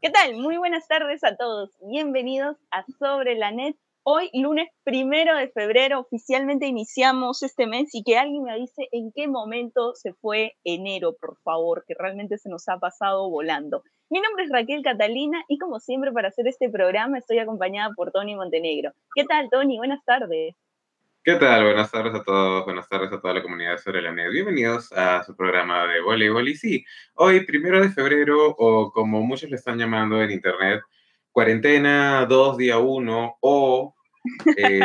¿Qué tal? Muy buenas tardes a todos. Bienvenidos a Sobre la Net. Hoy, lunes 1 de febrero, oficialmente iniciamos este mes y que alguien me avise en qué momento se fue enero, por favor, que realmente se nos ha pasado volando. Mi nombre es Raquel Catalina y como siempre para hacer este programa estoy acompañada por Tony Montenegro. ¿Qué tal, Tony? Buenas tardes. ¿Qué tal? Buenas tardes a todos, buenas tardes a toda la comunidad Sobre la Net. Bienvenidos a su programa de voleibol. Y sí, hoy 1 de febrero, o como muchos le están llamando en internet, cuarentena 2, día 1, o no sé,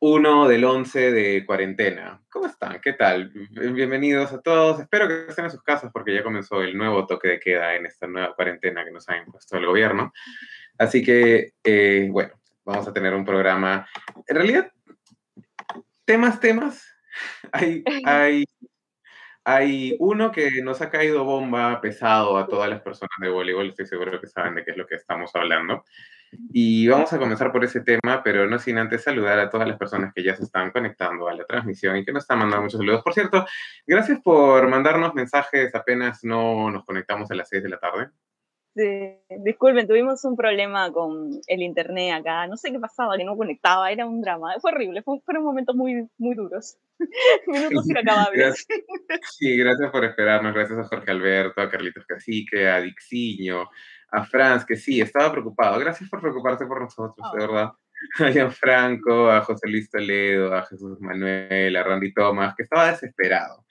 1 del 11 de cuarentena. ¿Cómo están? ¿Qué tal? Bienvenidos a todos. Espero que estén en sus casas porque ya comenzó el nuevo toque de queda en esta nueva cuarentena que nos ha impuesto el gobierno. Así que, bueno, vamos a tener un programa. En realidad, temas. Hay uno que nos ha caído bomba pesado a todas las personas de voleibol, estoy seguro que saben de qué es lo que estamos hablando. Y vamos a comenzar por ese tema, pero no sin antes saludar a todas las personas que ya se están conectando a la transmisión y que nos están mandando muchos saludos. Por cierto, gracias por mandarnos mensajes apenas no nos conectamos a las 6 de la tarde. Sí, disculpen, tuvimos un problema con el internet acá, no sé qué pasaba, que no conectaba, era un drama, fue horrible, fueron momentos muy, muy duros, minutos inacabables. Sí, gracias por esperarnos, gracias a Jorge Alberto, a Carlitos Cacique, a Dixiño, a Franz, que sí, estaba preocupado, gracias por preocuparse por nosotros, de verdad. A Gianfranco, a José Luis Toledo, a Jesús Manuel, a Randy Thomas, que estaba desesperado.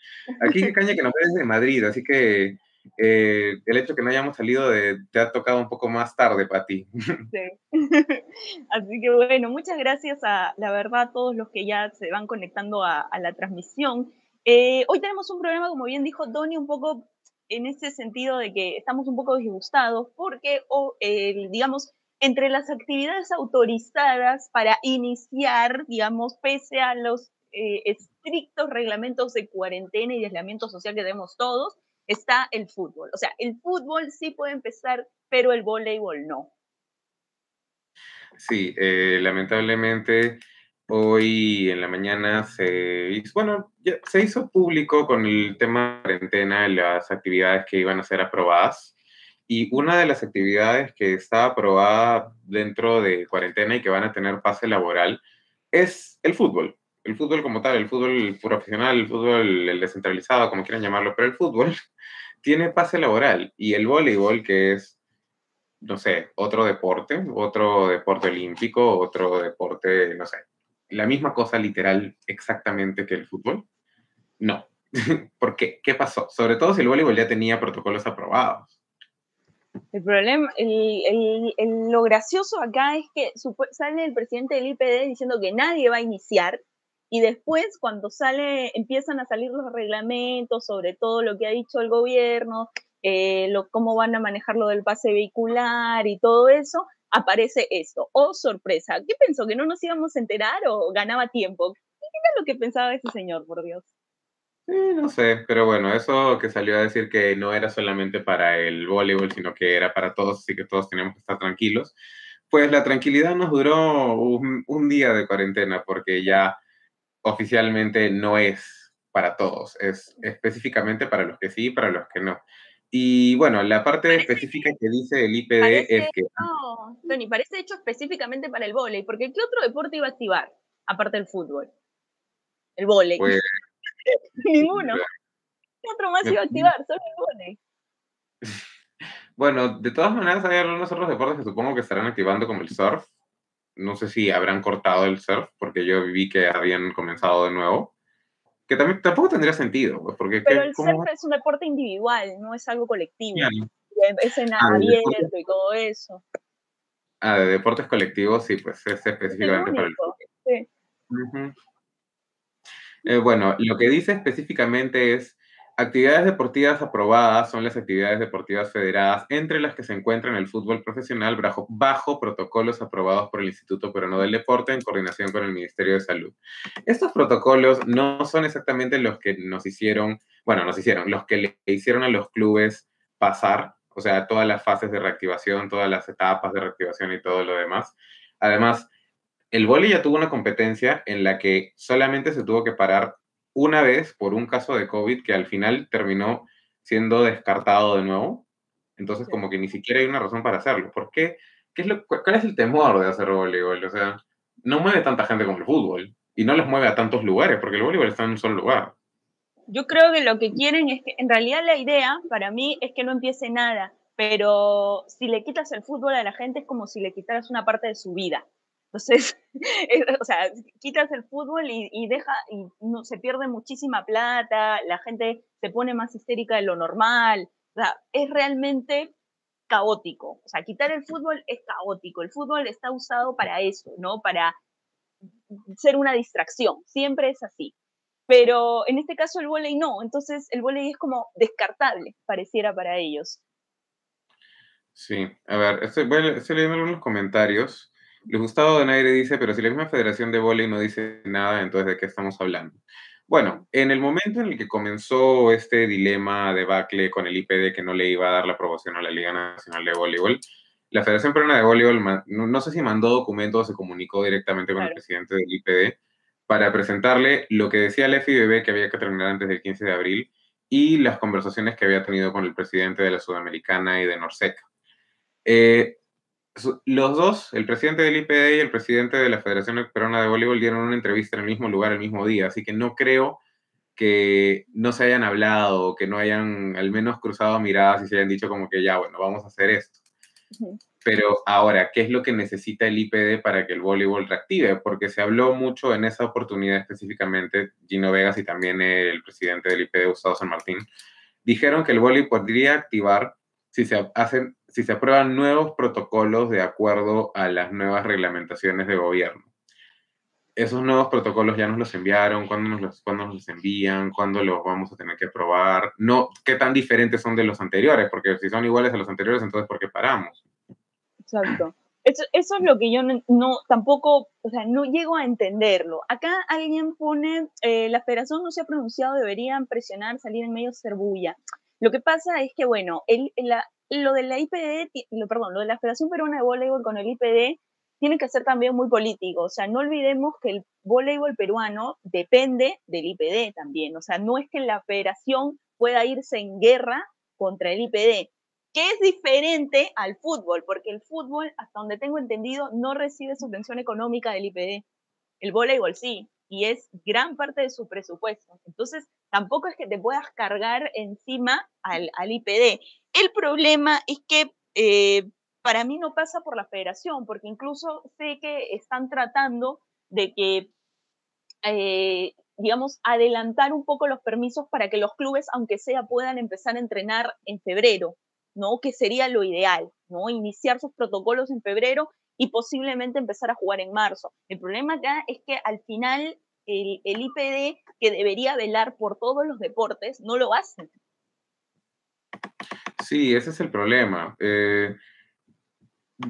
Aquí Caña que nos ve desde Madrid, así que... el hecho que no hayamos salido te ha tocado un poco más tarde para ti. Sí. Así que bueno, muchas gracias a la verdad a todos los que ya se van conectando a la transmisión. Hoy tenemos un programa, como bien dijo Tony, un poco en ese sentido de que estamos un poco disgustados porque, digamos, entre las actividades autorizadas para iniciar, digamos, pese a los estrictos reglamentos de cuarentena y de aislamiento social que tenemos todos, está el fútbol. O sea, el fútbol sí puede empezar, pero el voleibol no. Sí, lamentablemente hoy en la mañana se hizo público con el tema de cuarentena las actividades que iban a ser aprobadas. Y una de las actividades que está aprobada dentro de cuarentena y que van a tener pase laboral es el fútbol. El fútbol como tal, el fútbol profesional, el fútbol el descentralizado, como quieran llamarlo, pero el fútbol tiene pase laboral. Y el voleibol, que es, no sé, otro deporte olímpico, otro deporte, no sé, la misma cosa literal exactamente que el fútbol, no. ¿Por qué? ¿Qué pasó? Sobre todo si el voleibol ya tenía protocolos aprobados. El problema, lo gracioso acá es que sale el presidente del IPD diciendo que nadie va a iniciar. Y después, cuando empiezan a salir los reglamentos sobre todo lo que ha dicho el gobierno, cómo van a manejar lo del pase vehicular y todo eso, aparece esto. ¡Oh, sorpresa! ¿Qué pensó? ¿Que no nos íbamos a enterar o ganaba tiempo? ¿Qué era lo que pensaba ese señor, por Dios? No sé, pero bueno, eso que salió a decir que no era solamente para el voleibol, sino que era para todos, así que todos teníamos que estar tranquilos. Pues la tranquilidad nos duró un día de cuarentena, porque ya... oficialmente no es para todos, es específicamente para los que sí y para los que no. Y bueno, la parte específica que dice el IPD es que... No, Tony, parece hecho específicamente para el vóley, porque ¿qué otro deporte iba a activar, aparte del fútbol? El vóley. Pues, ninguno. ¿Qué otro más iba a activar? Solo el vóley. Bueno, de todas maneras hay algunos otros deportes que supongo que estarán activando, como el surf. No sé si habrán cortado el surf, porque yo vi que habían comenzado de nuevo. Que también, tampoco tendría sentido. Pues, porque surf es un deporte individual, no es algo colectivo. Bien. Es en abierto y todo eso. Ah, de deportes colectivos, sí, pues es específicamente para el surf. Sí. Uh-huh. Bueno, lo que dice específicamente es, actividades deportivas aprobadas son las actividades deportivas federadas, entre las que se encuentran el fútbol profesional bajo protocolos aprobados por el Instituto Peruano del Deporte en coordinación con el Ministerio de Salud. Estos protocolos no son exactamente los que los que le hicieron a los clubes pasar, o sea, todas las fases de reactivación, todas las etapas de reactivación y todo lo demás. Además, el vóley ya tuvo una competencia en la que solamente se tuvo que parar una vez por un caso de COVID que al final terminó siendo descartado de nuevo. Entonces, como que ni siquiera hay una razón para hacerlo. ¿Por qué? ¿Cuál es el temor de hacer voleibol? O sea, no mueve tanta gente como el fútbol. Y no les mueve a tantos lugares, porque el voleibol está en un solo lugar. Yo creo que lo que quieren es que, en realidad la idea, para mí, es que no empiece nada. Pero si le quitas el fútbol a la gente es como si le quitaras una parte de su vida. Entonces, o sea, quitas el fútbol y no, se pierde muchísima plata, la gente se pone más histérica de lo normal. O sea, es realmente caótico. O sea, quitar el fútbol es caótico. El fútbol está usado para eso, ¿no? Para ser una distracción. Siempre es así. Pero en este caso el vóley no. Entonces el vóley es como descartable, pareciera para ellos. Sí, a ver, estoy leyendo algunos comentarios. Luis Gustavo Donaire dice, pero si la misma Federación de Vóley no dice nada, entonces ¿de qué estamos hablando? Bueno, en el momento en el que comenzó este dilema debacle con el IPD que no le iba a dar la aprobación a la Liga Nacional de Voleibol, la Federación Peruana de Voleibol, no sé si mandó documentos o se comunicó directamente con el presidente del IPD para presentarle lo que decía la FIBB que había que terminar antes del 15 de abril y las conversaciones que había tenido con el presidente de la Sudamericana y de Norsec. Los dos, el presidente del IPD y el presidente de la Federación Peruana de Voleibol, dieron una entrevista en el mismo lugar el mismo día, así que no creo que no se hayan hablado, que no hayan al menos cruzado miradas y se hayan dicho como que ya, bueno, vamos a hacer esto. Pero ahora, ¿qué es lo que necesita el IPD para que el voleibol reactive? Porque se habló mucho en esa oportunidad específicamente, Gino Vegas y también el presidente del IPD, Gustavo San Martín, dijeron que el voleibol podría activar si se aprueban nuevos protocolos de acuerdo a las nuevas reglamentaciones de gobierno. Esos nuevos protocolos ya nos los enviaron, ¿cuándo nos los envían? ¿Cuándo los vamos a tener que aprobar? No, ¿qué tan diferentes son de los anteriores? Porque si son iguales a los anteriores, entonces ¿por qué paramos? Exacto. Eso es lo que yo tampoco, o sea, no llego a entenderlo. Acá alguien pone, la Federación no se ha pronunciado, deberían presionar, salir en medio, hacer bulla. Lo que pasa es que, bueno, lo de la Federación Peruana de Voleibol con el IPD tiene que ser también muy político. O sea, no olvidemos que el voleibol peruano depende del IPD también. O sea, no es que la federación pueda irse en guerra contra el IPD, que es diferente al fútbol, porque el fútbol, hasta donde tengo entendido, no recibe subvención económica del IPD. El voleibol sí, y es gran parte de su presupuesto. Entonces, tampoco es que te puedas cargar encima al IPD. El problema es que para mí no pasa por la federación, porque incluso sé que están tratando de que, digamos, adelantar un poco los permisos para que los clubes, aunque sea, puedan empezar a entrenar en febrero, ¿no? Que sería lo ideal, ¿no? Iniciar sus protocolos en febrero y posiblemente empezar a jugar en marzo. El problema acá es que al final el IPD, que debería velar por todos los deportes, no lo hace. Sí, ese es el problema.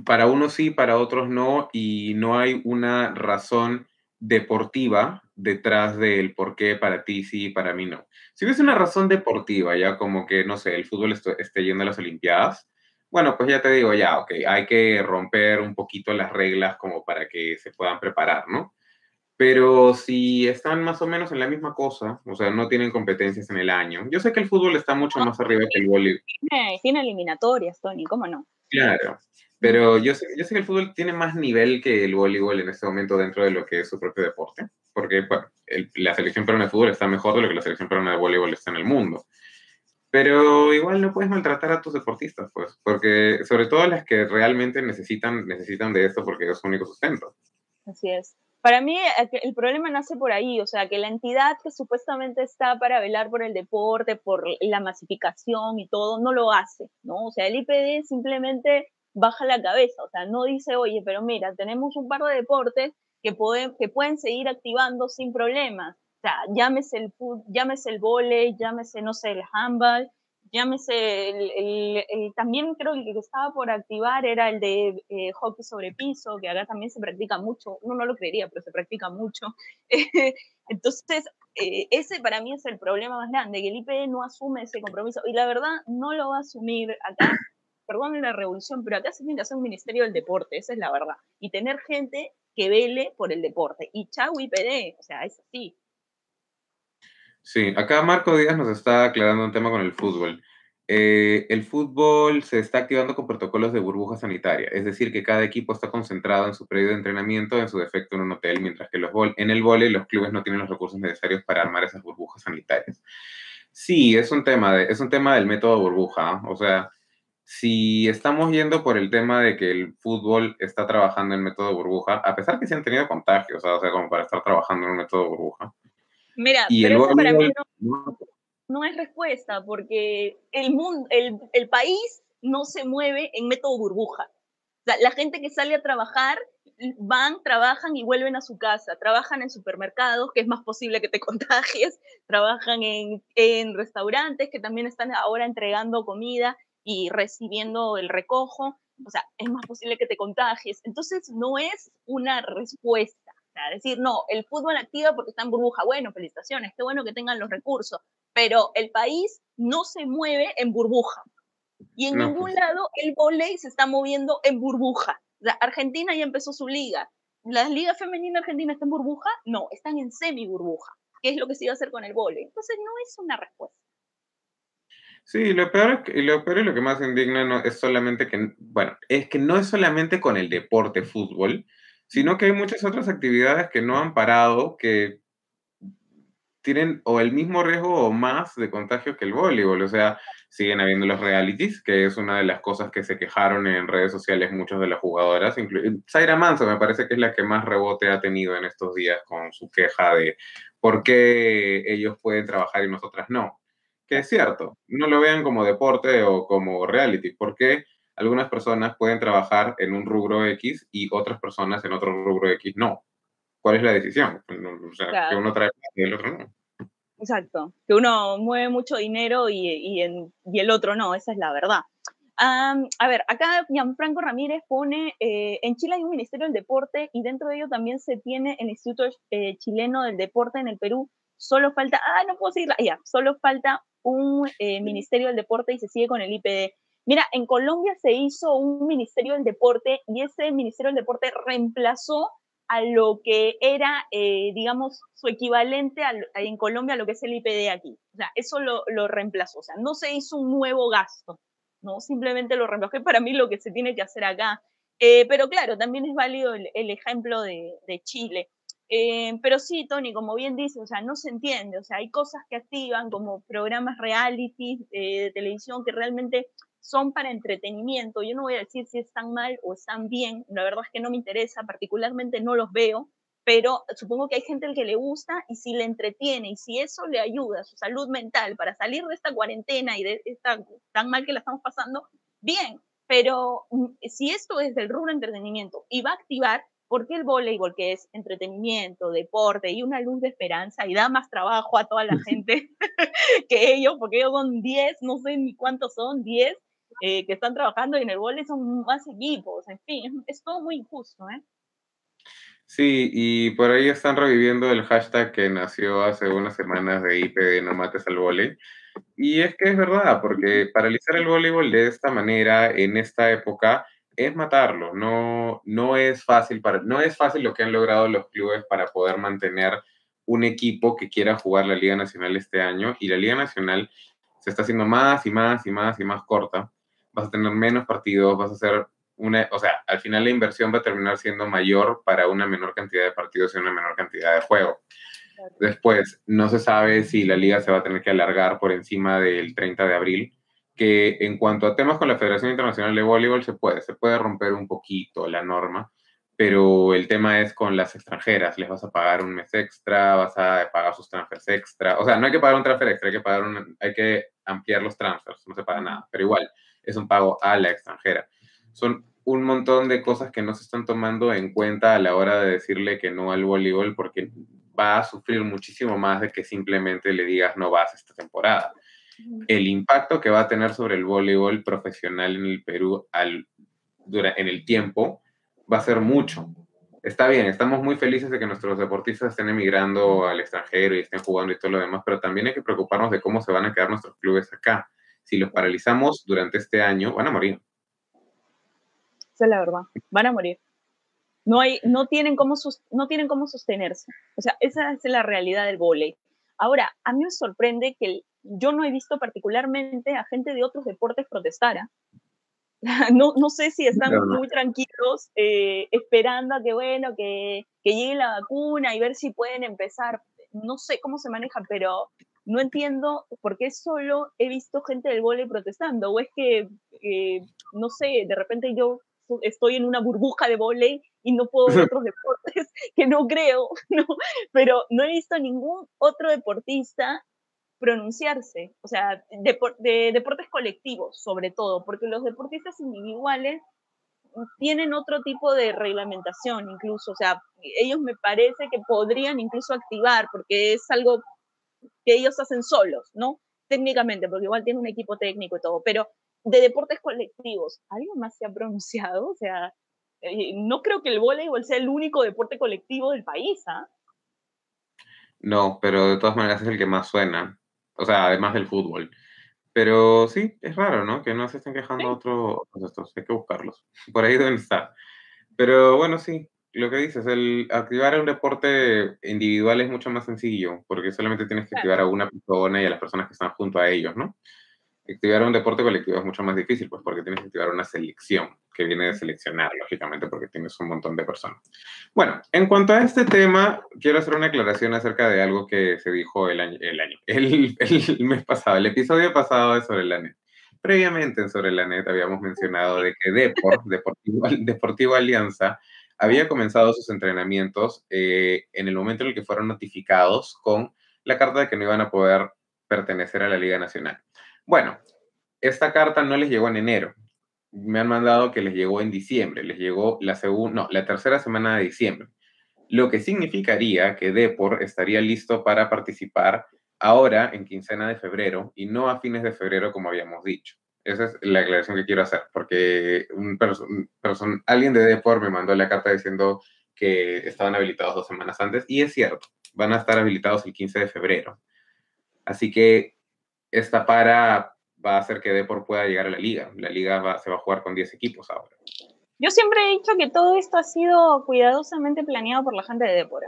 Para unos sí, para otros no, y no hay una razón deportiva detrás del por qué para ti sí y para mí no. Si hubiese una razón deportiva, ya como que, no sé, el fútbol esté yendo a las Olimpiadas, bueno, pues ya te digo, ya, ok, hay que romper un poquito las reglas como para que se puedan preparar, ¿no? Pero si están más o menos en la misma cosa, o sea, no tienen competencias en el año. Yo sé que el fútbol está mucho más arriba que el voleibol. Tiene eliminatorias, Tony, ¿cómo no? Claro, pero yo sé que el fútbol tiene más nivel que el voleibol en este momento dentro de lo que es su propio deporte, porque bueno, la selección peruana de fútbol está mejor de lo que la selección peruana de voleibol está en el mundo. Pero igual no puedes maltratar a tus deportistas, pues, porque sobre todo las que realmente necesitan de esto porque es su único sustento. Así es. Para mí el problema nace por ahí, o sea, que la entidad que supuestamente está para velar por el deporte, por la masificación y todo, no lo hace, ¿no? O sea, el IPD simplemente baja la cabeza, o sea, no dice, oye, pero mira, tenemos un par de deportes que pueden seguir activando sin problemas. O sea, llámese el vóley, llámese, no sé, el handball, llámese también creo que el que estaba por activar era el de hockey sobre piso, que acá también se practica mucho, uno no lo creería, pero se practica mucho. Entonces, ese para mí es el problema más grande, que el IPD no asume ese compromiso, y la verdad no lo va a asumir acá, perdón la revolución, pero acá se tiene que hacer un ministerio del deporte, esa es la verdad, y tener gente que vele por el deporte, y chau IPD, o sea, es así. Sí, acá Marco Díaz nos está aclarando un tema con el fútbol. El fútbol se está activando con protocolos de burbuja sanitaria, es decir, que cada equipo está concentrado en su periodo de entrenamiento, en su defecto en un hotel, mientras que en el vóley los clubes no tienen los recursos necesarios para armar esas burbujas sanitarias. Sí, es un tema del método burbuja, ¿eh? O sea, si estamos yendo por el tema de que el fútbol está trabajando en método burbuja, a pesar que se han tenido contagios, o sea, como para estar trabajando en un método burbuja. Mira, y pero eso para mí no es respuesta, porque el país no se mueve en método burbuja. O sea, la gente que sale a trabajar, van, trabajan y vuelven a su casa, trabajan en supermercados, que es más posible que te contagies, trabajan en restaurantes, que también están ahora entregando comida y recibiendo el recojo, o sea, es más posible que te contagies. Entonces, no es una respuesta. O sea, decir, no, el fútbol activa porque está en burbuja. Bueno, felicitaciones, qué bueno que tengan los recursos, pero el país no se mueve en burbuja. Y en ningún lado el vóley se está moviendo en burbuja. O sea, Argentina ya empezó su liga. ¿La liga femenina argentina está en burbuja? No, están en semi-burbuja, que es lo que se iba a hacer con el vóley. Entonces no es una respuesta. Sí, lo peor y lo que más indigna no, es solamente que, bueno, es que no es solamente con el deporte fútbol, sino que hay muchas otras actividades que no han parado, que tienen o el mismo riesgo o más de contagios que el voleibol. O sea, siguen habiendo los realities, que es una de las cosas que se quejaron en redes sociales muchas de las jugadoras. Zaira Manso me parece que es la que más rebote ha tenido en estos días con su queja de por qué ellos pueden trabajar y nosotras no. Que es cierto, no lo vean como deporte o como reality, porque algunas personas pueden trabajar en un rubro X y otras personas en otro rubro X no. ¿Cuál es la decisión? O sea, claro. Que uno trae y el otro no. Exacto, que uno mueve mucho dinero y el otro no, esa es la verdad. A ver, acá Gianfranco Ramírez pone, en Chile hay un Ministerio del Deporte y dentro de ello también se tiene el Instituto Chileno del Deporte en el Perú. Solo falta, no puedo seguirla, ya, solo falta un Ministerio del Deporte y se sigue con el IPD. Mira, en Colombia se hizo un Ministerio del Deporte y ese Ministerio del Deporte reemplazó a lo que era, digamos, su equivalente en Colombia a lo que es el IPD aquí. O sea, eso lo reemplazó. O sea, no se hizo un nuevo gasto, ¿no? Simplemente lo reemplazó. Para mí lo que se tiene que hacer acá. Pero claro, también es válido el ejemplo de Chile. Pero sí, Tony, como bien dice, o sea, no se entiende. O sea, hay cosas que activan como programas reality de televisión que realmente son para entretenimiento. Yo no voy a decir si están mal o están bien, la verdad es que no me interesa, particularmente no los veo, pero supongo que hay gente al que le gusta y si le entretiene y si eso le ayuda a su salud mental para salir de esta cuarentena y de esta tan mal que la estamos pasando, bien, pero si esto es del rubro entretenimiento y va a activar, ¿por qué el voleibol, que es entretenimiento, deporte y una luz de esperanza y da más trabajo a toda la gente que ellos, porque ellos son 10, no sé ni cuántos son, 10, que están trabajando y en el vóley son más equipos, en fin, es todo muy injusto, ¿eh? Sí, y por ahí están reviviendo el hashtag que nació hace unas semanas de IPD no mates al vóley, y es que es verdad, porque paralizar el voleibol de esta manera, en esta época, es matarlo, no es fácil no es fácil lo que han logrado los clubes para poder mantener un equipo que quiera jugar la Liga Nacional este año, y la Liga Nacional se está haciendo más y más y más y más corta, vas a tener menos partidos, vas a hacer o sea, al final la inversión va a terminar siendo mayor para una menor cantidad de partidos y una menor cantidad de juego. Después, no se sabe si la Liga se va a tener que alargar por encima del 30 de abril, que en cuanto a temas con la Federación Internacional de Voleibol se puede romper un poquito la norma, pero el tema es con las extranjeras, les vas a pagar un mes extra, vas a pagar sus transfers extra, o sea, no hay que pagar un transfer extra, hay que ampliar los transfers, no se paga nada, pero igual, es un pago a la extranjera. Son un montón de cosas que no se están tomando en cuenta a la hora de decirle que no al voleibol, porque va a sufrir muchísimo más de que simplemente le digas no vas esta temporada. El impacto que va a tener sobre el voleibol profesional en el Perú en el tiempo va a ser mucho. Está bien, estamos muy felices de que nuestros deportistas estén emigrando al extranjero y estén jugando y todo lo demás, pero también hay que preocuparnos de cómo se van a quedar nuestros clubes acá. Si los paralizamos durante este año, van a morir. Esa es la verdad, van a morir. No tienen cómo sostenerse. O sea, esa es la realidad del vóley. Ahora, a mí me sorprende que yo no he visto particularmente a gente de otros deportes protestar. No sé si están muy tranquilos esperando a que, bueno, que llegue la vacuna y ver si pueden empezar. No sé cómo se maneja, pero no entiendo por qué solo he visto gente del vóley protestando. O es que, no sé, de repente yo estoy en una burbuja de vóley y no puedo ver otros deportes, que no creo, ¿no? Pero no he visto ningún otro deportista pronunciarse, o sea, de deportes colectivos sobre todo, porque los deportistas individuales tienen otro tipo de reglamentación incluso, o sea, ellos me parece que podrían incluso activar, porque es algo que ellos hacen solos, ¿no? Técnicamente, porque igual tienen un equipo técnico y todo, pero de deportes colectivos, ¿alguien más se ha pronunciado? O sea, no creo que el voleibol sea el único deporte colectivo del país, ¿ah? No, pero de todas maneras es el que más suena, o sea, además del fútbol. Pero sí, es raro, ¿no? Que no se estén quejando otros estos, hay que buscarlos, por ahí deben estar. Pero bueno, sí, lo que dices, el activar un deporte individual es mucho más sencillo, porque solamente tienes que activar a una persona y a las personas que están junto a ellos, ¿no? Activar un deporte colectivo es mucho más difícil, pues porque tienes que activar una selección, que viene de seleccionar, lógicamente, porque tienes un montón de personas. Bueno, en cuanto a este tema, quiero hacer una aclaración acerca de algo que se dijo el mes pasado, el episodio pasado de Sobre la Net. Previamente en Sobre la Net habíamos mencionado de que Deportivo Alianza había comenzado sus entrenamientos en el momento en el que fueron notificados con la carta de que no iban a poder pertenecer a la Liga Nacional. Bueno, esta carta no les llegó en enero. Me han mandado que les llegó en diciembre. Les llegó la tercera semana de diciembre. Lo que significaría que Depor estaría listo para participar ahora en quincena de febrero y no a fines de febrero, como habíamos dicho. Esa es la aclaración que quiero hacer, porque alguien de Depor me mandó la carta diciendo que estaban habilitados 2 semanas antes, y es cierto, van a estar habilitados el 15 de febrero. Así que esta para va a hacer que Depor pueda llegar a la Liga. La Liga se va a jugar con 10 equipos ahora. Yo siempre he dicho que todo esto ha sido cuidadosamente planeado por la gente de Depor.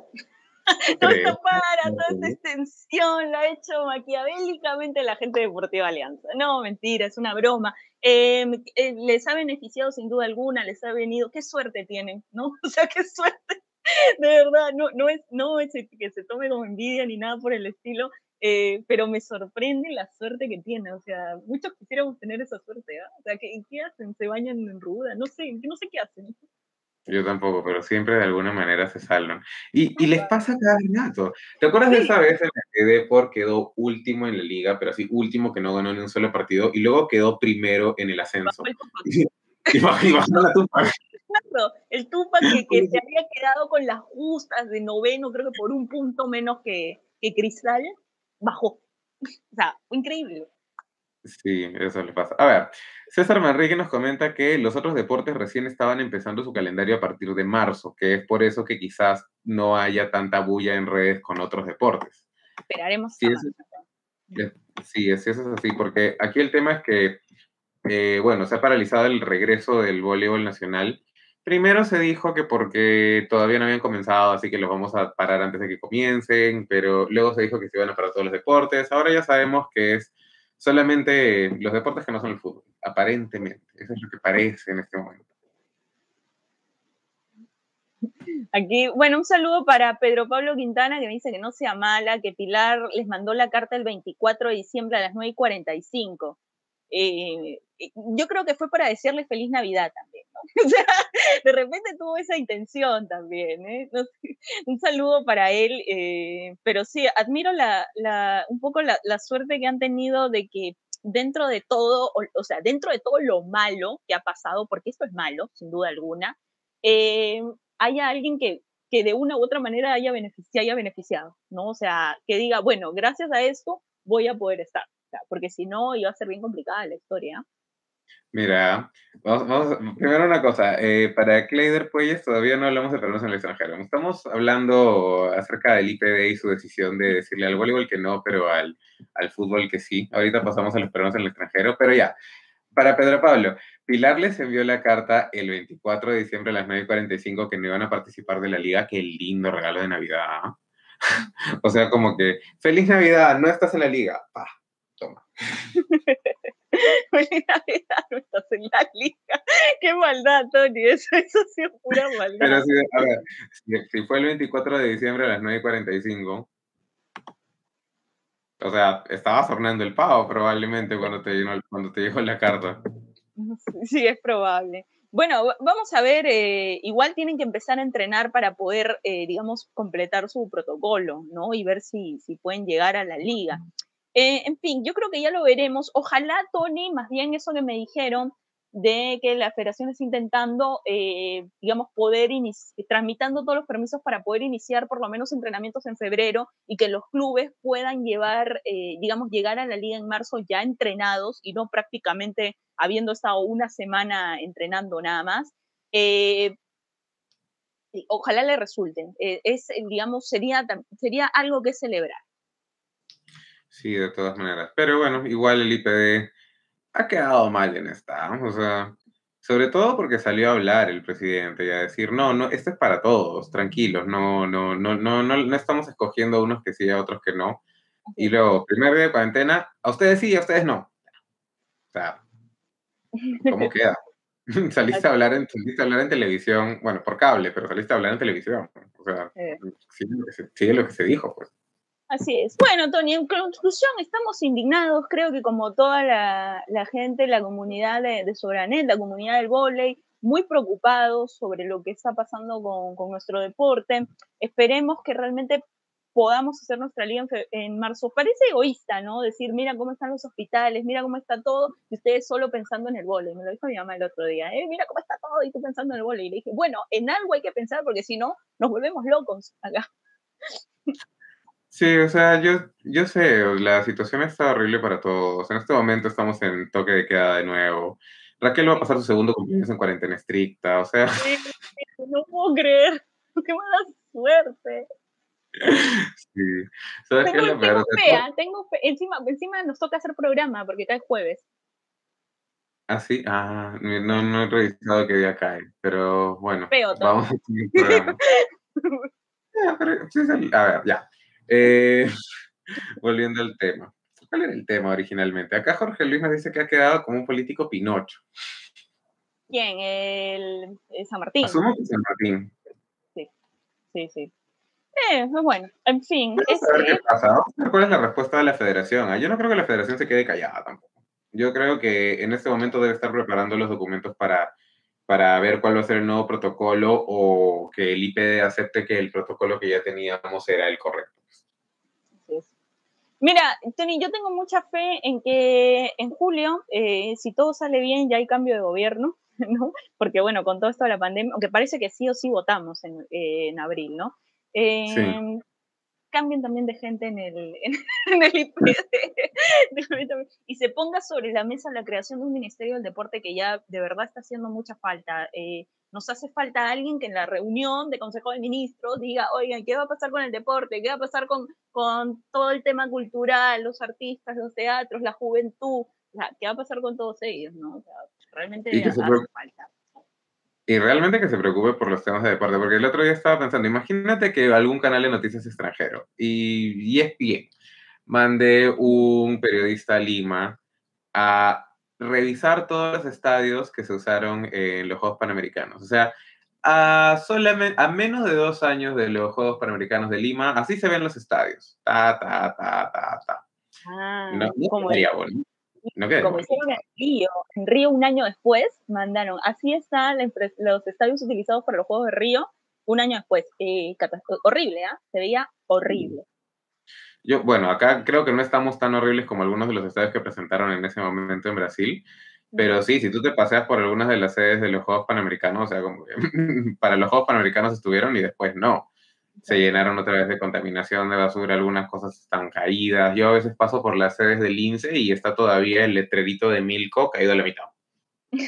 Todo esto para, toda esta extensión la ha hecho maquiavélicamente la gente de Deportiva Alianza. No, mentira, es una broma. Les ha beneficiado sin duda alguna, les ha venido. Qué suerte tienen, ¿no? O sea, qué suerte. De verdad, no es que se tome como envidia ni nada por el estilo. Pero me sorprende la suerte que tiene, o sea, muchos quisiéramos tener esa suerte, ¿eh? O sea, ¿qué hacen? ¿Se bañan en ruda? No sé qué hacen. Yo tampoco, pero siempre de alguna manera se salvan. Y les pasa cada rato. ¿Te acuerdas de esa vez en la que Depor quedó último en la liga, pero así último que no ganó ni un solo partido, y luego quedó primero en el ascenso? Y bajó la tupa. Claro, el Tupa que se había quedado con las justas de noveno, creo que por un punto menos que Cristal, bajó. O sea, increíble. Sí, eso le pasa. A ver, César Manrique nos comenta que los otros deportes recién estaban empezando su calendario a partir de marzo, que es por eso que quizás no haya tanta bulla en redes con otros deportes. Esperaremos. Sí, eso es así, porque aquí el tema es que, bueno, se ha paralizado el regreso del voleibol nacional. Primero se dijo que porque todavía no habían comenzado, así que los vamos a parar antes de que comiencen, pero luego se dijo que se iban a parar todos los deportes. Ahora ya sabemos que es solamente los deportes que no son el fútbol, aparentemente. Eso es lo que parece en este momento. Aquí, bueno, un saludo para Pedro Pablo Quintana, que me dice que no sea mala, que Pilar les mandó la carta el 24 de diciembre a las 9:45. Yo creo que fue para decirle Feliz Navidad también, ¿no? O sea, de repente tuvo esa intención también, ¿eh? No sé, un saludo para él, pero sí, admiro un poco la suerte que han tenido de que dentro de todo, o sea, dentro de todo lo malo que ha pasado, porque esto es malo, sin duda alguna, haya alguien que de una u otra manera haya beneficiado, ¿no? O sea, que diga, bueno, gracias a esto voy a poder estar. Porque si no, iba a ser bien complicada la historia. Mira, vamos primero una cosa. Para Kleider Puelles todavía no hablamos de problemas en el extranjero. Estamos hablando acerca del IPD y su decisión de decirle al voleibol que no, pero al fútbol que sí. Ahorita pasamos a los problemas en el extranjero, pero ya. Para Pedro Pablo, Pilar les envió la carta el 24 de diciembre a las 9:45 que no iban a participar de la liga. Qué lindo regalo de Navidad. O sea, como que, feliz Navidad, no estás en la liga. Estás en la liga. Qué maldad, Tony. Eso sí es pura maldad. Pero sí, a ver, si fue el 24 de diciembre a las 9:45, o sea, estabas horneando el pavo probablemente cuando te llegó la carta. Sí, es probable. Bueno, vamos a ver, igual tienen que empezar a entrenar para poder, digamos, completar su protocolo, ¿no? Y ver si pueden llegar a la liga. En fin, yo creo que ya lo veremos. Ojalá, Tony, más bien eso que me dijeron de que la federación está intentando, digamos, poder tramitando todos los permisos para poder iniciar por lo menos entrenamientos en febrero y que los clubes puedan llevar, digamos, llegar a la liga en marzo ya entrenados y no prácticamente habiendo estado una semana entrenando nada más. Ojalá le resulten. Digamos, sería algo que celebrar. Sí, de todas maneras. Pero bueno, igual el IPD ha quedado mal en esta. O sea, sobre todo porque salió a hablar el presidente y a decir, no, esto es para todos, tranquilos, no estamos escogiendo a unos que sí, a otros que no. Y luego, primer día de cuarentena, a ustedes sí, a ustedes no. O sea, ¿cómo queda? Saliste a hablar en televisión, bueno, por cable, pero saliste a hablar en televisión. O sea, sigue lo que se dijo, pues. Así es. Bueno, Tony, en conclusión, estamos indignados, creo que como toda la gente, la comunidad de Sobre la Net, la comunidad del vóley, muy preocupados sobre lo que está pasando con nuestro deporte. Esperemos que realmente podamos hacer nuestra liga en marzo. Parece egoísta, ¿no? Decir, mira cómo están los hospitales, mira cómo está todo, y ustedes solo pensando en el vóley. Me lo dijo mi mamá el otro día, mira cómo está todo, y tú pensando en el vóley. Y le dije, bueno, en algo hay que pensar, porque si no, nos volvemos locos acá. Sí, o sea, yo sé, la situación está horrible para todos. En este momento estamos en toque de queda de nuevo. Raquel va a pasar su segundo cumpleaños en cuarentena estricta, o sea... Sí, no puedo creer. ¡Qué mala suerte! Sí. ¿Sabes qué es lo peor? Tengo fea. Encima nos toca hacer programa porque cae jueves. ¿Ah, sí? Ah, no he revisado qué día cae, pero bueno. Feo, vamos a hacer un programa. A ver, ya. Volviendo al tema. ¿Cuál era el tema originalmente? Acá Jorge Luis nos dice que ha quedado como un político Pinocho. ¿Quién? El San Martín. Asumo que San Martín. Sí. Bueno, en fin. A ver qué pasa. Vamos a ver cuál es la respuesta de la federación. Yo no creo que la federación se quede callada tampoco. Yo creo que en este momento debe estar preparando los documentos para ver cuál va a ser el nuevo protocolo o que el IPD acepte que el protocolo que ya teníamos era el correcto. Mira, Tony, yo tengo mucha fe en que en julio, si todo sale bien, ya hay cambio de gobierno, ¿no? Porque, bueno, con todo esto de la pandemia, aunque parece que sí o sí votamos en abril, ¿no? Sí. Cambien también de gente en el IPD y se ponga sobre la mesa la creación de un Ministerio del Deporte que ya de verdad está haciendo mucha falta. Nos hace falta alguien que en la reunión de Consejo de Ministros diga, oigan, ¿qué va a pasar con el deporte? ¿Qué va a pasar con todo el tema cultural, los artistas, los teatros, la juventud? ¿Qué va a pasar con todos ellos? ¿No? O sea, realmente hace falta. Y realmente que se preocupe por los temas de deporte, porque el otro día estaba pensando, imagínate que algún canal de noticias extranjero, y ESPN, mandé un periodista a Lima a revisar todos los estadios que se usaron en los Juegos Panamericanos. O sea, a menos de 2 años de los Juegos Panamericanos de Lima, así se ven los estadios. Ta. No sería bonito. No como hicieron en Río un año después, mandaron, así están los estadios utilizados para los Juegos de Río un año después. Horrible, ¿eh? Se veía horrible. Yo, bueno, acá creo que no estamos tan horribles como algunos de los estadios que presentaron en ese momento en Brasil, pero sí, si tú te paseas por algunas de las sedes de los Juegos Panamericanos, o sea, como para los Juegos Panamericanos estuvieron y después no. Se llenaron otra vez de contaminación, de basura, algunas cosas están caídas. Yo a veces paso por las sedes del INSE y está todavía el letrerito de Milko caído a la mitad. O sea,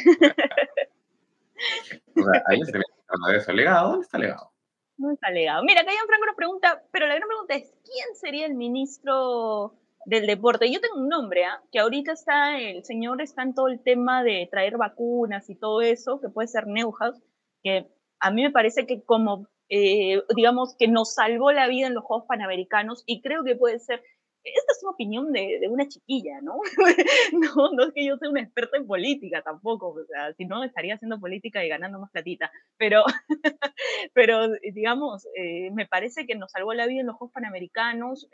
ahí se me está hablando de eso. ¿Legado? ¿Dónde está Legado? No está Legado. Mira, Cayan Franco nos pregunta, pero la gran pregunta es, ¿quién sería el ministro del deporte? Yo tengo un nombre, que ahorita el señor está en todo el tema de traer vacunas y todo eso, que puede ser Neuhaus, que a mí me parece que como digamos que nos salvó la vida en los Juegos Panamericanos y creo que puede ser esta es una opinión de una chiquilla, ¿no? No es que yo sea una experta en política tampoco, o sea, si no estaría haciendo política y ganando más platita, pero digamos, me parece que nos salvó la vida en los Juegos Panamericanos,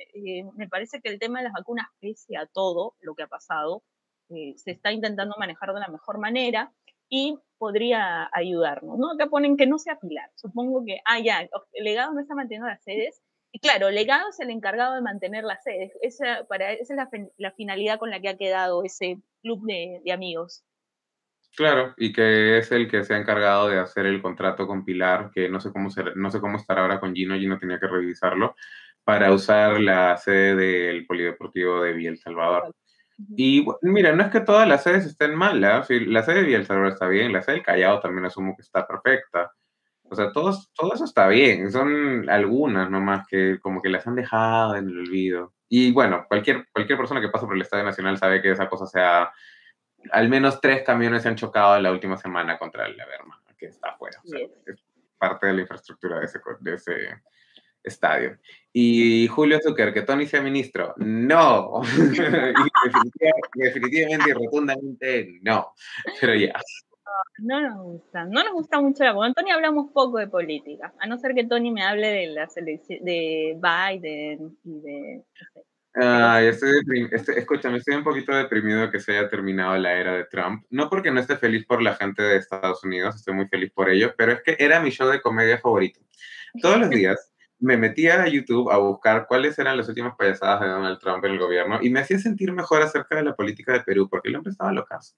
me parece que el tema de las vacunas, pese a todo lo que ha pasado, se está intentando manejar de la mejor manera y podría ayudarnos, ¿no? Acá ponen que no sea Pilar, supongo que, ya, el Legado no está manteniendo las sedes. Y claro, Legado es el encargado de mantener las sedes. Esa es la finalidad con la que ha quedado ese club de amigos. Claro, y que es el que se ha encargado de hacer el contrato con Pilar, que no sé cómo estará ahora con Gino. Gino tenía que revisarlo, para usar la sede del Polideportivo de Villa El Salvador. Y mira, no es que todas las sedes estén malas. La sede de Villa El Salvador está bien, la sede del Callao también asumo que está perfecta. O sea, todo eso está bien, son algunas nomás que como que las han dejado en el olvido. Y bueno, cualquier persona que pasa por el Estadio Nacional sabe que esa cosa sea... Al menos 3 camiones se han chocado la última semana contra la Berma, que está afuera. O sea, es parte de la infraestructura de ese estadio. Y Julio Zucker, que Tony sea ministro. ¡No! Definitivamente y rotundamente no. Pero ya... No nos gusta mucho la política. Con Tony hablamos poco de política, a no ser que Tony me hable de la selección de Biden y de... Escúchame, estoy un poquito deprimido que se haya terminado la era de Trump. No porque no esté feliz por la gente de Estados Unidos, estoy muy feliz por ello, pero es que era mi show de comedia favorito. Todos los días me metía a YouTube a buscar cuáles eran las últimas payasadas de Donald Trump en el gobierno y me hacía sentir mejor acerca de la política de Perú, porque el hombre estaba locazo.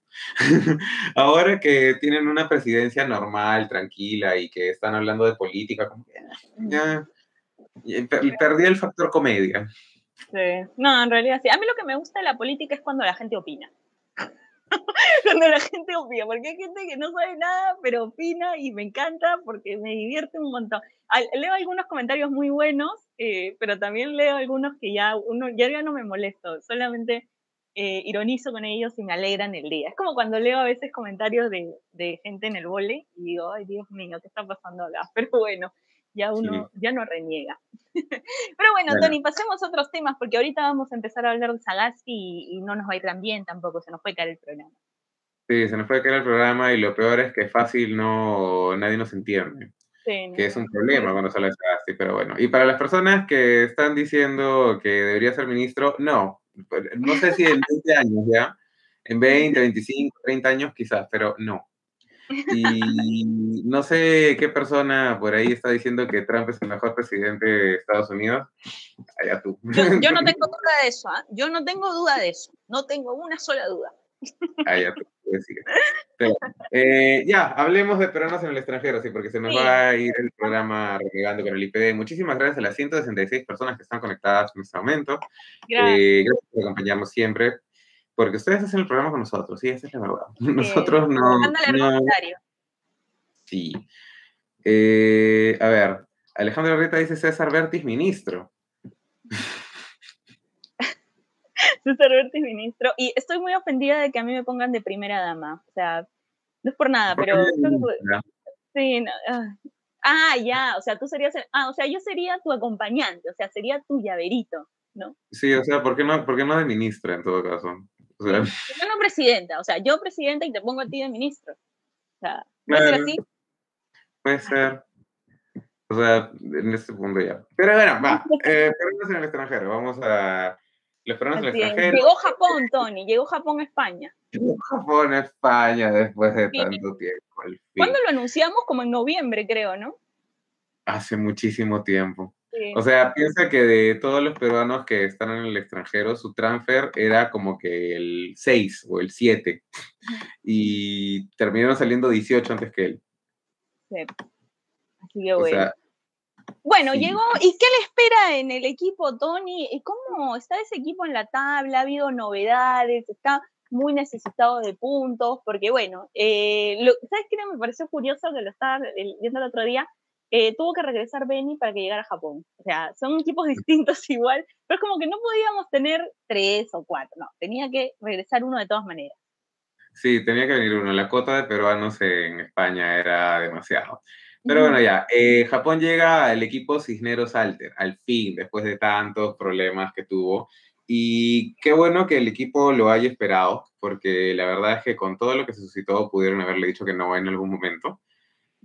Ahora que tienen una presidencia normal, tranquila, y que están hablando de política, como que ya perdí el factor comedia. Sí, no, en realidad sí. A mí lo que me gusta de la política es cuando la gente opina. Cuando la gente opina, porque hay gente que no sabe nada, pero opina y me encanta porque me divierte un montón. Leo algunos comentarios muy buenos, pero también leo algunos que ya no me molesto, solamente ironizo con ellos y me alegran el día. Es como cuando leo a veces comentarios de gente en el vóley y digo, ay Dios mío, ¿qué está pasando acá? Pero bueno, ya uno sí, ya no reniega. Pero bueno, Tony, pasemos a otros temas, porque ahorita vamos a empezar a hablar de Sagasti y no nos va a ir tan bien tampoco, se nos puede caer el programa. Sí, se nos puede caer el programa y lo peor es que fácil nadie nos entiende. Sí, que es un problema cuando se habla de Sagasti, pero bueno. Y para las personas que están diciendo que debería ser ministro, no sé si en 20 años ya, en 20, 25, 30 años quizás, pero no. Y no sé qué persona por ahí está diciendo que Trump es el mejor presidente de Estados Unidos. Allá tú. Yo no tengo duda de eso, ¿eh? Yo no tengo duda de eso. No tengo una sola duda. Allá tú. Ya, hablemos de peruanos en el extranjero, sí, porque se nos va a ir el programa renegando con el IPD. Muchísimas gracias a las 166 personas que están conectadas en este momento. Gracias. Gracias por acompañarnos siempre. Porque ustedes hacen el programa con nosotros, sí, esa es la verdad. Nosotros no... Sí. A ver, Alejandro Rita dice César Bertis, ministro. César Bertis, ministro. Y estoy muy ofendida de que a mí me pongan de primera dama. O sea, no es por nada, pero... Sí, no. Ya, o sea, tú serías... o sea, yo sería tu acompañante, o sea, sería tu llaverito, ¿no? Sí, o sea, ¿por qué no de ministra en todo caso? O sea, yo no presidenta, o sea, yo presidenta y te pongo a ti de ministro. O sea, ¿no es así? Puede ser. O sea, en este punto ya. Pero bueno, va. Peruanos en el extranjero. Vamos a... Los peruanos en el extranjero. Llegó Japón, Tony. Llegó Japón a España. Llegó Japón a España después de tanto tiempo. Al fin. ¿Cuándo lo anunciamos? Como en noviembre, creo, ¿no? Hace muchísimo tiempo. Sí. O sea, piensa que de todos los peruanos que están en el extranjero, su transfer era como que el 6 o el 7. Y terminaron saliendo 18 antes que él. Sí. Así que bueno. O sea, bueno, sí. Llegó. ¿Y qué le espera en el equipo, Tony? ¿Cómo está ese equipo en la tabla? ¿Ha habido novedades? ¿Está muy necesitado de puntos? Porque bueno, ¿sabes qué me pareció curioso que lo estaba viendo el otro día? Tuvo que regresar Beni para que llegara a Japón. O sea, son equipos distintos igual, pero es como que no podíamos tener 3 o 4, no, tenía que regresar uno de todas maneras. Sí, tenía que venir uno, la cuota de peruanos en España era demasiado. Pero bueno, ya, Japón llega al equipo Cisneros Alter, al fin, después de tantos problemas que tuvo. Y qué bueno que el equipo lo haya esperado, porque la verdad es que con todo lo que se suscitó pudieron haberle dicho que no en algún momento.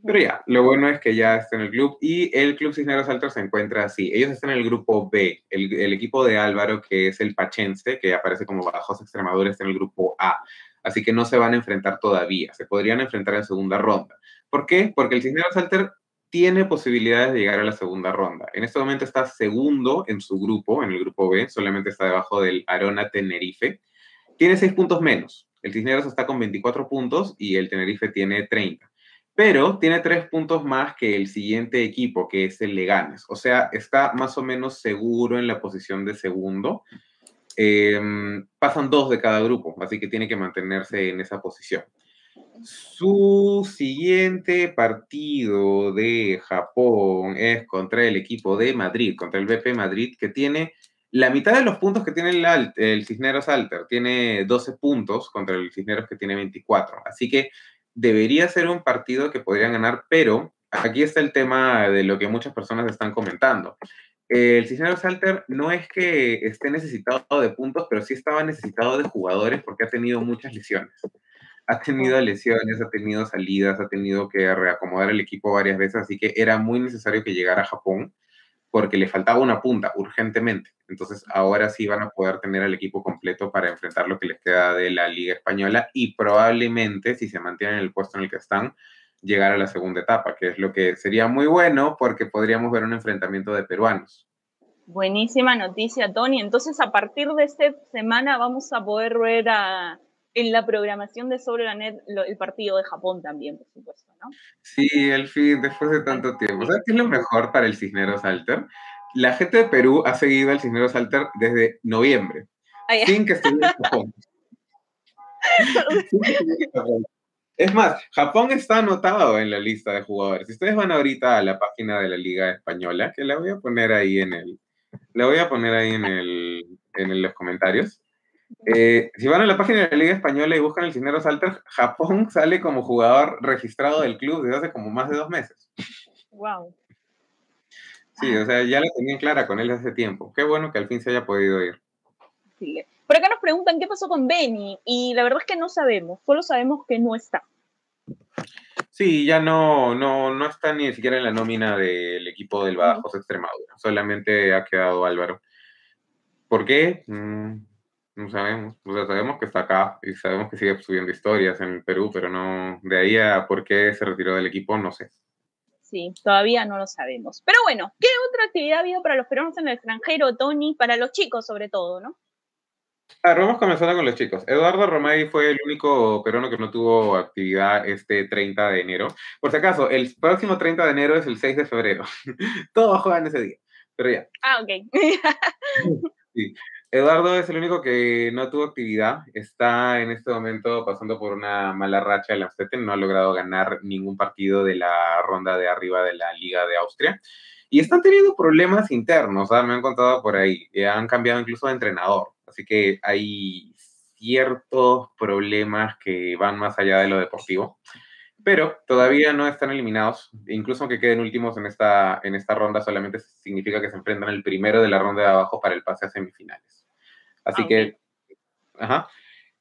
Pero ya, lo bueno es que ya está en el club y el club Cisneros Alter se encuentra así. Ellos están en el grupo B, el equipo de Álvaro, que es el pachense, que aparece como Badajoz Extremadura, está en el grupo A. Así que no se van a enfrentar todavía, se podrían enfrentar en segunda ronda. ¿Por qué? Porque el Cisneros Alter tiene posibilidades de llegar a la segunda ronda. En este momento está segundo en su grupo, en el grupo B, solamente está debajo del Arona Tenerife. Tiene 6 puntos menos. El Cisneros está con 24 puntos y el Tenerife tiene 30. Pero tiene 3 puntos más que el siguiente equipo, que es el Leganes. O sea, está más o menos seguro en la posición de segundo. Pasan 2 de cada grupo, así que tiene que mantenerse en esa posición. Su siguiente partido de Japón es contra el equipo de Madrid, contra el BP Madrid, que tiene la mitad de los puntos que tiene el Cisneros Alter. Tiene 12 puntos contra el Cisneros, que tiene 24. Así que debería ser un partido que podrían ganar, pero aquí está el tema de lo que muchas personas están comentando. El Cisneros Alter no es que esté necesitado de puntos, pero sí estaba necesitado de jugadores porque ha tenido muchas lesiones. Ha tenido lesiones, ha tenido salidas, ha tenido que reacomodar el equipo varias veces, así que era muy necesario que llegara a Japón porque le faltaba una punta urgentemente. Entonces ahora sí van a poder tener al equipo completo para enfrentar lo que les queda de la Liga Española y probablemente, si se mantienen en el puesto en el que están, llegar a la segunda etapa, que es lo que sería muy bueno porque podríamos ver un enfrentamiento de peruanos. Buenísima noticia, Tony. Entonces a partir de esta semana vamos a poder ver a... en la programación de Sobre la Net, el partido de Japón también, por supuesto, ¿no? Sí, al fin, después de tanto tiempo. ¿Sabes qué es lo mejor para el Cisneros Alter? La gente de Perú ha seguido al Cisneros Alter desde noviembre, sin que estuviera en Japón. Es más, Japón está anotado en la lista de jugadores. Si ustedes van ahorita a la página de la Liga Española, que la voy a poner ahí en el... la voy a poner ahí en los comentarios. Si van a la página de la Liga Española y buscan el Cisneros Alter, Japón sale como jugador registrado del club desde hace como más de 2 meses. Wow. Sí, o sea, ya la tenían clara con él hace tiempo. Qué bueno que al fin se haya podido ir. Sí. Por acá nos preguntan qué pasó con Benny, y la verdad es que no sabemos, solo sabemos que no está. Sí, ya no está ni siquiera en la nómina del equipo del Badajoz Extremadura, solamente ha quedado Álvaro. ¿Por qué? No sabemos, o sea, sabemos que está acá y sabemos que sigue subiendo historias en Perú, pero no, de ahí a por qué se retiró del equipo, no sé. Sí, todavía no lo sabemos. Pero bueno, ¿qué otra actividad ha habido para los peruanos en el extranjero, Tony? Para los chicos sobre todo, ¿no? Claro, vamos comenzando con los chicos. Eduardo Romay fue el único peruano que no tuvo actividad este 30 de enero. Por si acaso, el próximo 30 de enero es el 6 de febrero. Todos juegan ese día, pero ya. Ah, ok. Sí. Eduardo es el único que no tuvo actividad, está en este momento pasando por una mala racha del Amstetten, no ha logrado ganar ningún partido de la ronda de arriba de la Liga de Austria, y están teniendo problemas internos, ¿sabes? Me han contado por ahí, han cambiado incluso de entrenador, así que hay ciertos problemas que van más allá de lo deportivo, pero todavía no están eliminados, incluso aunque queden últimos en esta ronda, solamente significa que se enfrentan el primero de la ronda de abajo para el pase a semifinales. Así que, ajá.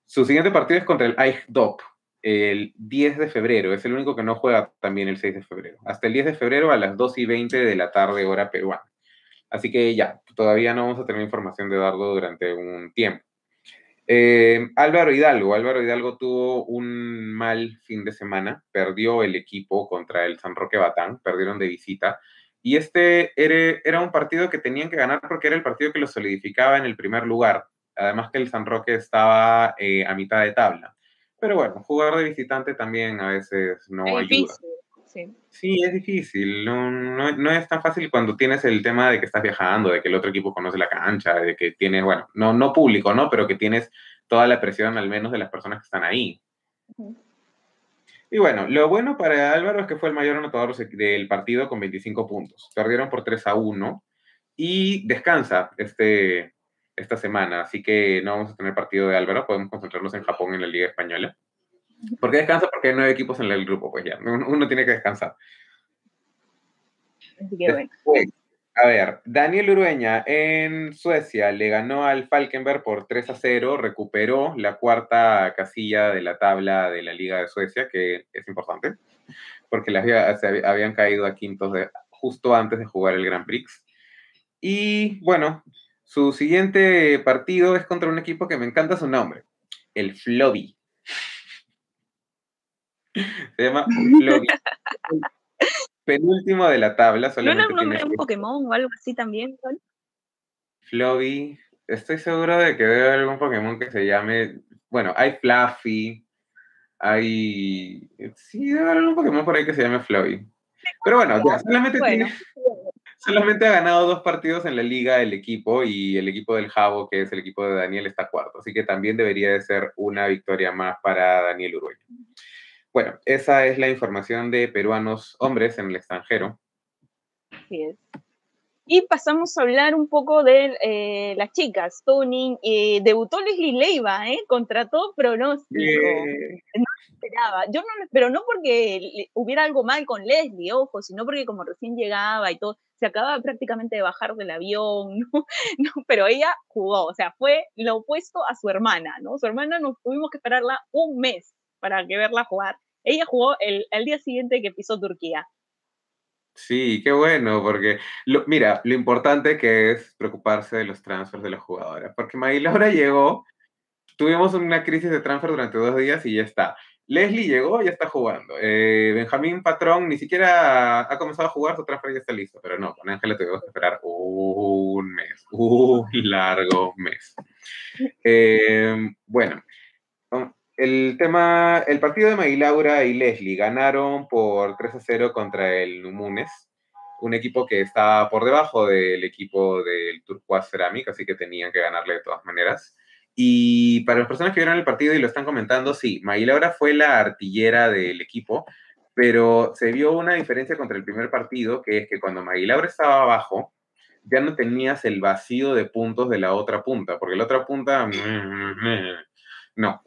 Su siguiente partido es contra el Eichdorp, el 10 de febrero. Es el único que no juega también el 6 de febrero. Hasta el 10 de febrero a las 2:20 de la tarde, hora peruana. Así que ya, todavía no vamos a tener información de Eduardo durante un tiempo. Álvaro Hidalgo. Álvaro Hidalgo tuvo un mal fin de semana. Perdió el equipo contra el San Roque Batán. Perdieron de visita. Y este era un partido que tenían que ganar porque era el partido que los solidificaba en el primer lugar. Además que el San Roque estaba a mitad de tabla. Pero bueno, jugar de visitante también a veces no ayuda. Es difícil, sí. Sí, es difícil. No es tan fácil cuando tienes el tema de que estás viajando, de que el otro equipo conoce la cancha, de que tienes, bueno, no público, ¿no? Pero que tienes toda la presión al menos de las personas que están ahí. Uh-huh. Y bueno, lo bueno para Álvaro es que fue el mayor anotador del partido con 25 puntos. Perdieron por 3-1 y descansa esta semana. Así que no vamos a tener partido de Álvaro. Podemos concentrarnos en Japón en la Liga Española. ¿Por qué descansa? Porque hay 9 equipos en el grupo. Pues ya, uno tiene que descansar. Así que bueno. Después, A ver, Daniel Urueña en Suecia le ganó al Falkenberg por 3-0, recuperó la cuarta casilla de la tabla de la Liga de Suecia, que es importante, porque se habían caído a quintos justo antes de jugar el Grand Prix. Y bueno, su siguiente partido es contra un equipo que me encanta su nombre, el Flobi. Se llama Flobi. Penúltimo de la tabla. Solamente ¿no nombré un Pokémon o algo así también? ¿No? Flobi. Estoy seguro de que debe haber algún Pokémon que se llame... Bueno, hay Fluffy, hay... Sí, debe haber algún Pokémon por ahí que se llame Flobi. Pero bueno, ya, solamente ha ganado 2 partidos en la liga el equipo, y el equipo del Jabo, que es el equipo de Daniel, está cuarto. Así que también debería de ser una victoria más para Daniel Urueña. Bueno, esa es la información de peruanos hombres en el extranjero. Así es. Y pasamos a hablar un poco de las chicas. Tony, debutó Leslie Leiva, contra todo pronóstico. No lo esperaba. Yo no lo espero, no porque hubiera algo mal con Leslie, ojo, sino porque como recién llegaba y todo, se acababa prácticamente de bajar del avión, ¿no? No, pero ella jugó, o sea, fue lo opuesto a su hermana, ¿no? Su hermana nos tuvimos que esperarla un mes para que verla jugar. Ella jugó el día siguiente que pisó Turquía. Sí, qué bueno, porque mira, lo importante que es preocuparse de los transfers de las jugadoras, porque Maguilaura llegó, tuvimos una crisis de transfer durante 2 días y ya está. Leslie llegó y ya está jugando. Benjamín Patrón ni siquiera ha comenzado a jugar, su transfer ya está listo, pero no, con Ángela tuvimos que esperar un mes, un largo mes. Bueno, el partido de Maguilaura y Leslie ganaron por 3-0 contra el Numanes, un equipo que está por debajo del equipo del Turquoise Ceramic, así que tenían que ganarle de todas maneras. Y para las personas que vieron el partido y lo están comentando, sí, Maguilaura fue la artillera del equipo, pero se vio una diferencia contra el primer partido, que es que cuando Maguilaura estaba abajo, ya no tenías el vacío de puntos de la otra punta, porque la otra punta... No,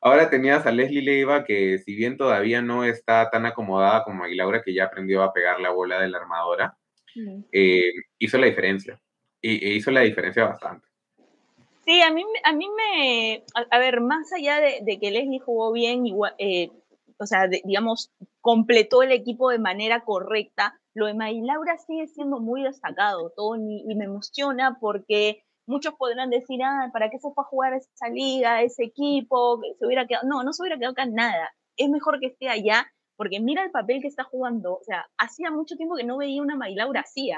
ahora tenías a Leslie Leiva, que si bien todavía no está tan acomodada como Maguilaura, que ya aprendió a pegar la bola de la armadora, hizo la diferencia, e hizo la diferencia bastante. Sí, a mí me... A ver, más allá de que Leslie jugó bien, igual, o sea, digamos, completó el equipo de manera correcta, lo de Maguilaura sigue siendo muy destacado, Tony, y me emociona porque... Muchos podrán decir, ah, ¿para qué se fue a jugar esa liga, ese equipo? Se hubiera quedado... No, no se hubiera quedado acá nada. Es mejor que esté allá, porque mira el papel que está jugando. O sea, hacía mucho tiempo que no veía una Maguilaura así.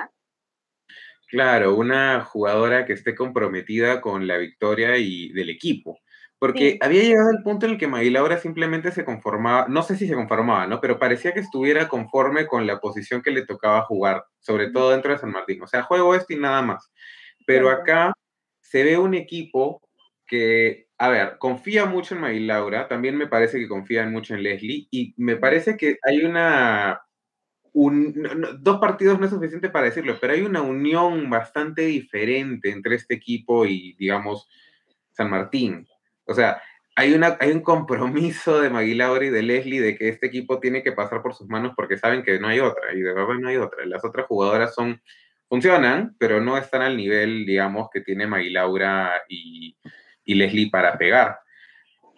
Claro, una jugadora que esté comprometida con la victoria y del equipo. Porque sí, había llegado al punto en el que Maguilaura simplemente se conformaba, no sé si se conformaba, ¿no? Pero parecía que estuviera conforme con la posición que le tocaba jugar, sobre todo dentro de San Martín. O sea, juego esto y nada más. Pero acá se ve un equipo que, a ver, confía mucho en Maguilaura, también me parece que confían mucho en Leslie, y me parece que hay una... dos partidos no es suficiente para decirlo, pero hay una unión bastante diferente entre este equipo y, digamos, San Martín. O sea, hay un compromiso de Maguilaura y de Leslie de que este equipo tiene que pasar por sus manos porque saben que no hay otra, y de verdad no hay otra. Las otras jugadoras son... Funcionan, pero no están al nivel, digamos, que tiene Maguilaura y Leslie para pegar.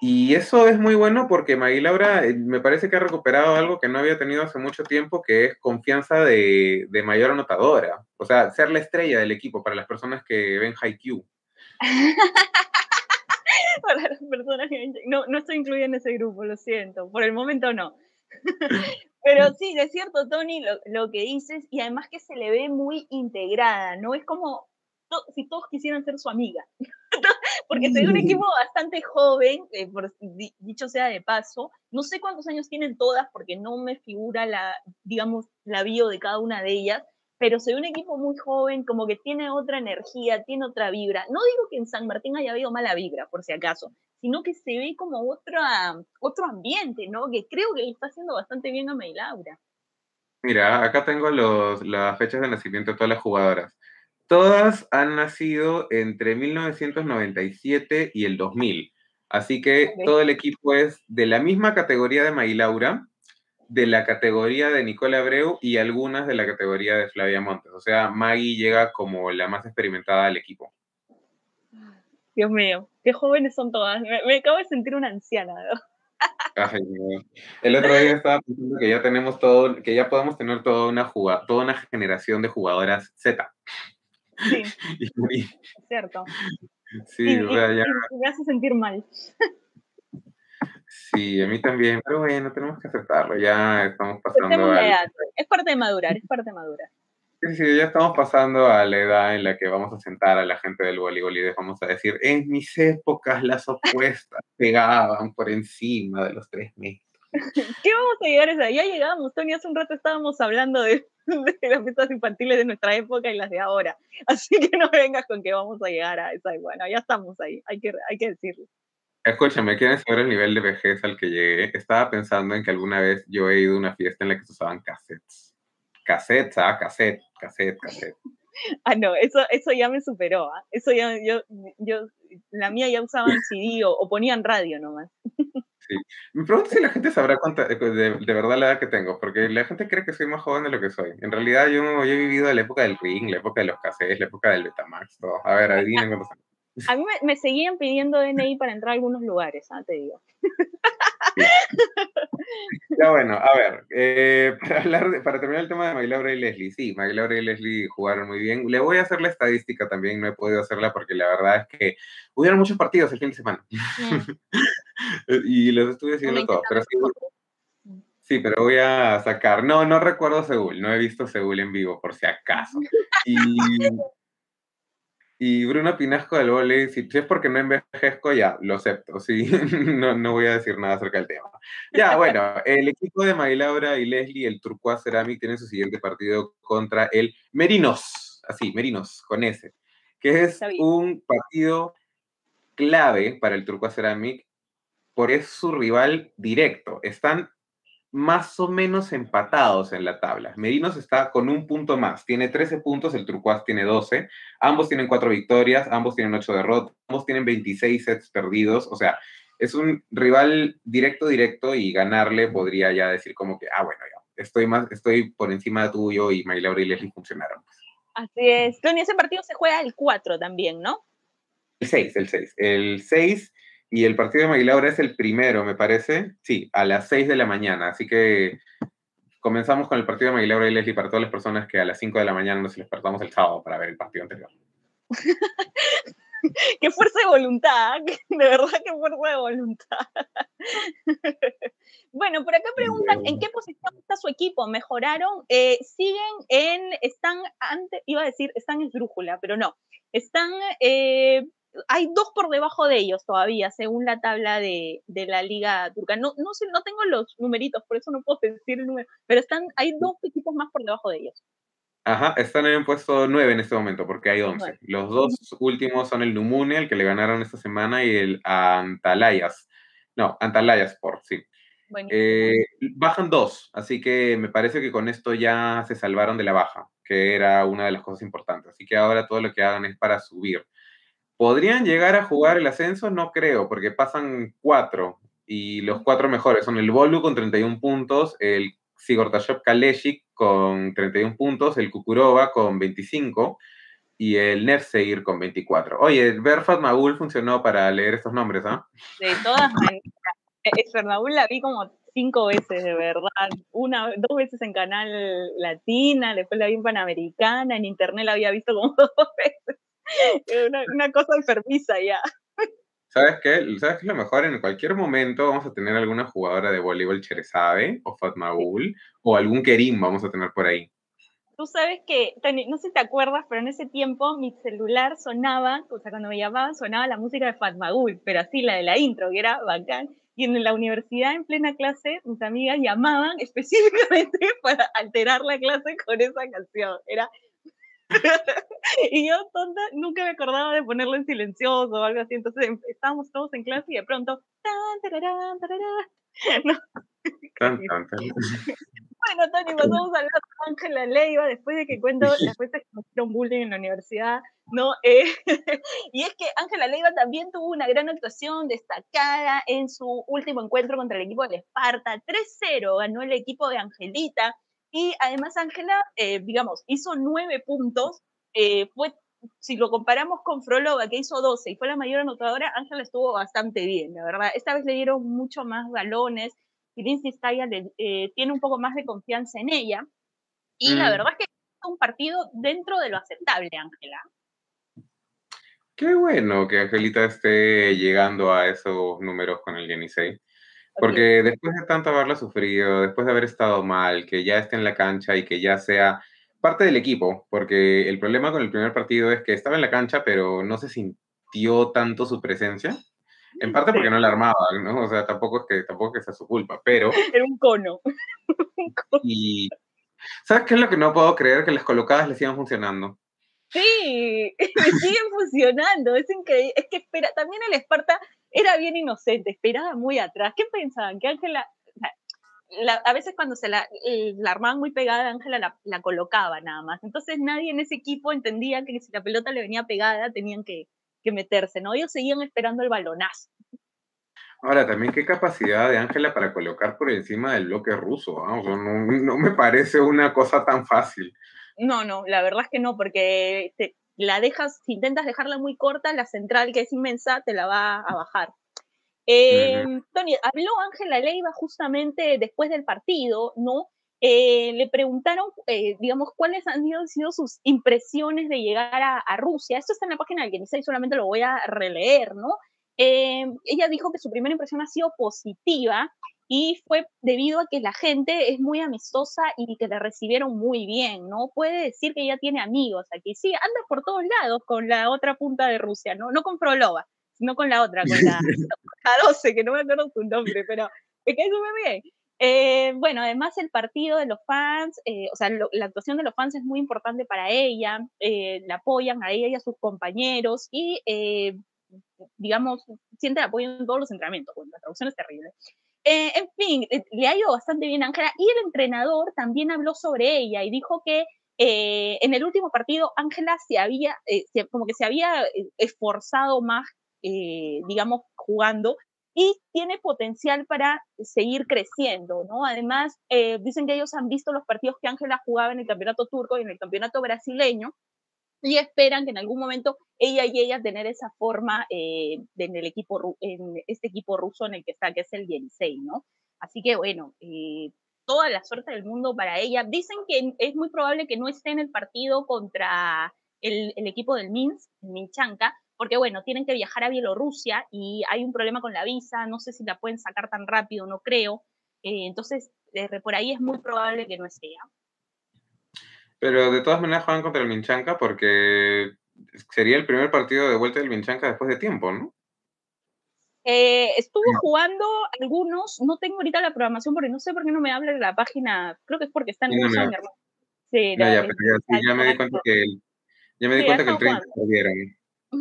Y eso es muy bueno porque Maguilaura me parece que ha recuperado algo que no había tenido hace mucho tiempo, que es confianza de mayor anotadora. O sea, ser la estrella del equipo para las personas que ven Haikyuu. Para las personas que ven... No, no estoy incluida en ese grupo, lo siento. Por el momento no. Pero sí, es cierto, Tony, lo que dices, y además que se le ve muy integrada, ¿no? Es como si todos quisieran ser su amiga, porque se ve un equipo bastante joven, dicho sea de paso, no sé cuántos años tienen todas, porque no me figura la bio de cada una de ellas, pero se ve un equipo muy joven, como que tiene otra energía, tiene otra vibra. No digo que en San Martín haya habido mala vibra, por si acaso, sino que se ve como otro ambiente, ¿no? Que creo que le está haciendo bastante bien a Maguilaura. Mira, acá tengo las fechas de nacimiento de todas las jugadoras. Todas han nacido entre 1997 y el 2000. Así que todo el equipo es de la misma categoría de Maguilaura, de la categoría de Nicola Abreu y algunas de la categoría de Flavia Montes. O sea, Maggie llega como la más experimentada al equipo. Dios mío, qué jóvenes son todas. Me acabo de sentir una anciana, ¿no? Ay, no. El otro día estaba pensando que ya tenemos todo, que ya podemos tener toda una generación de jugadoras Z. Sí, es cierto. Sí, y me hace sentir mal. Sí, a mí también, pero bueno, tenemos que aceptarlo, ya estamos pasando a la edad. Es parte de madurar, es parte de madurar. Sí, sí, ya estamos pasando a la edad en la que vamos a sentar a la gente del voleibol y les vamos a decir, en mis épocas las opuestas pegaban por encima de los 3 metros. ¿Qué vamos a llegar a esa? Ya llegamos, Tony, hace un rato estábamos hablando de las fiestas infantiles de nuestra época y las de ahora, así que no vengas con que vamos a llegar a esa, bueno, ya estamos ahí, hay que decirlo. Escúchame, ¿quieren saber el nivel de vejez al que llegué? Estaba pensando en que alguna vez yo he ido a una fiesta en la que se usaban cassettes. Cassettes, ah, cassette. Ah, no, eso ya me superó, ¿eh? Eso ya, la mía ya usaban CD o ponían radio nomás. Sí. Me pregunto si la gente sabrá cuánta, de verdad la edad que tengo, porque la gente cree que soy más joven de lo que soy. En realidad yo he vivido la época del ring, la época de los cassettes, la época del Betamax, todo. A ver, adivinen cuántos años. A mí me seguían pidiendo DNI para entrar a algunos lugares, ¿ah? Te digo. Sí. Ya bueno, a ver, para terminar el tema de Maguilaura y Leslie, sí, Maguilaura y Leslie jugaron muy bien. Le voy a hacer la estadística también, no he podido hacerla porque la verdad es que hubieron muchos partidos el fin de semana. Y los estuve haciendo todos, pero sí, pero voy a sacar. No recuerdo Seúl, no he visto Seúl en vivo, por si acaso. Y Bruno Pinasco del vóley, si es porque no envejezco, ya, lo acepto, sí, no voy a decir nada acerca del tema. Ya, bueno, el equipo de Maguilaura y Leslie, el Turquoise Ceramic, tiene su siguiente partido contra el Merinos, así, Merinos, con S, que es un partido clave para el Turquoise Ceramic, porque es su rival directo, están más o menos empatados en la tabla. Merinos está con 1 punto más, tiene 13 puntos, el Turquoise tiene 12, ambos tienen 4 victorias, ambos tienen 8 derrotas, ambos tienen 26 sets perdidos, o sea, es un rival directo, y ganarle podría ya decir como que, ah, bueno, ya, estoy por encima de tuyo, y Maguilaura y Leslie funcionaron. Así es, Tony, ese partido se juega el 4 también, ¿no? El 6, y el partido de Maguilaura es el primero, me parece, sí, a las 6 de la mañana. Así que comenzamos con el partido de Maguilaura y Leslie para todas las personas que a las 5 de la mañana nos despertamos el sábado para ver el partido anterior. ¡Qué fuerza de voluntad! De verdad, qué fuerza de voluntad. Bueno, por acá preguntan, ¿en qué posición está su equipo? ¿Mejoraron? Están esdrújula, pero no. Hay 2 por debajo de ellos todavía, según la tabla de la Liga Turca. No sé, no tengo los numeritos, por eso no puedo decir el número, pero hay 2 equipos más por debajo de ellos. Ajá, están en el puesto 9 en este momento, porque hay 11. Bueno. Los 2 últimos son el Numune, el que le ganaron esta semana, y el Antalya Sport, sí. Bueno. Bajan 2, así que me parece que con esto ya se salvaron de la baja, que era una de las cosas importantes. Así que ahora todo lo que hagan es para subir. ¿Podrían llegar a jugar el ascenso? No creo, porque pasan 4, y los 4 mejores son el Bolu con 31 puntos, el Sigortashop Kaleshik con 31 puntos, el Kukurova con 25, y el Nevseir con 24. Oye, el Berfat Magul funcionó para leer estos nombres, ¿ah? ¿Eh? De todas maneras. Fernagul la vi como 5 veces, de verdad. 2 veces en Canal Latina, después la vi en Panamericana, en Internet la había visto como 2 veces. Una cosa enfermiza ya. ¿Sabes qué? Lo mejor, en cualquier momento vamos a tener alguna jugadora de voleibol Cheresabe o Fatmaul, sí, o algún Kerim vamos a tener por ahí. Tú sabes que, Tony, no sé si te acuerdas, pero en ese tiempo mi celular sonaba, o sea, cuando me llamaban sonaba la música de Fatmaul, pero así la de la intro, que era bacán. Y en la universidad, en plena clase, mis amigas llamaban específicamente para alterar la clase con esa canción. Era... y yo, tonta, nunca me acordaba de ponerlo en silencioso o algo así, entonces estábamos todos en clase y de pronto tan, tararán, tararán. No. Tan, tan, tan. Bueno, Tony, pasamos a hablar con Ángela Leiva después de que cuento las cuentas que nos hicieron bullying en la universidad, ¿no? Y es que Ángela Leiva también tuvo una gran actuación destacada en su último encuentro contra el equipo del Esparta. 3-0 ganó el equipo de Angelita. Y además Ángela, digamos, hizo 9 puntos. Si lo comparamos con Frolova, que hizo 12 y fue la mayor anotadora, Ángela estuvo bastante bien, la verdad. Esta vez le dieron mucho más balones. Lindsay Staya tiene un poco más de confianza en ella. Y la verdad es que es un partido dentro de lo aceptable, Ángela. Qué bueno que Angelita esté llegando a esos números con el Genisei. Porque después de tanto haberla sufrido, después de haber estado mal, que ya esté en la cancha y que ya sea parte del equipo, porque el problema con el primer partido es que estaba en la cancha, pero no se sintió tanto su presencia. En parte porque no la armaban, ¿no? O sea, tampoco es que sea su culpa, pero... Era un cono. Y... ¿Sabes qué es lo que no puedo creer? Que las colocadas les sigan funcionando. Sí, siguen funcionando, es increíble. Es que también el Esparta era bien inocente, esperaba muy atrás. ¿Qué pensaban? Que Ángela... a veces cuando se la armaban muy pegada, Ángela la colocaba nada más. Entonces nadie en ese equipo entendía que si la pelota le venía pegada tenían que meterse, ¿no? Ellos seguían esperando el balonazo. Ahora, también qué capacidad de Ángela para colocar por encima del bloque ruso, ¿eh? O sea, no me parece una cosa tan fácil. No, la verdad es que no, porque si intentas dejarla muy corta, la central, que es inmensa, te la va a bajar. Tony, habló Ángela Leiva justamente después del partido, ¿no? Le preguntaron, digamos, cuáles han sido sus impresiones de llegar a Rusia. Esto está en la página del Genisei, solamente lo voy a releer, ¿no? Ella dijo que su primera impresión ha sido positiva y fue debido a que la gente es muy amistosa y que la recibieron muy bien, ¿no? Puede decir que ella tiene amigos aquí. Sí, anda por todos lados con la otra punta de Rusia, ¿no? No con Frolova, sino con la otra, con la 12, que no me acuerdo su nombre, pero me cae súper bien. Bueno, además el partido de los fans, la actuación de los fans es muy importante para ella, la apoyan a ella y a sus compañeros y, digamos, siente el apoyo en todos los entrenamientos. Bueno, la traducción es terrible. En fin, le ha ido bastante bien a Ángela y el entrenador también habló sobre ella y dijo que en el último partido Ángela se había esforzado más, digamos, jugando, y tiene potencial para seguir creciendo, ¿no? Además, dicen que ellos han visto los partidos que Ángela jugaba en el campeonato turco y en el campeonato brasileño y esperan que en algún momento ella llegue a tener esa forma en este equipo ruso en el que está, que es el Genisei, ¿no? Así que, bueno, toda la suerte del mundo para ella. Dicen que es muy probable que no esté en el partido contra el equipo del Minsk, Minchanka, porque bueno, tienen que viajar a Bielorrusia y hay un problema con la visa, no sé si la pueden sacar tan rápido, no creo. Entonces, desde por ahí es muy probable que no sea. Pero de todas maneras juegan contra el Minchanka porque sería el primer partido de vuelta del Minchanka después de tiempo, ¿no? Estuvo jugando algunos, no tengo ahorita la programación porque no sé por qué no me habla de la página, creo que es porque está en Rusia, mi hermano. Sí, ya me di cuenta que el 30 perdieron.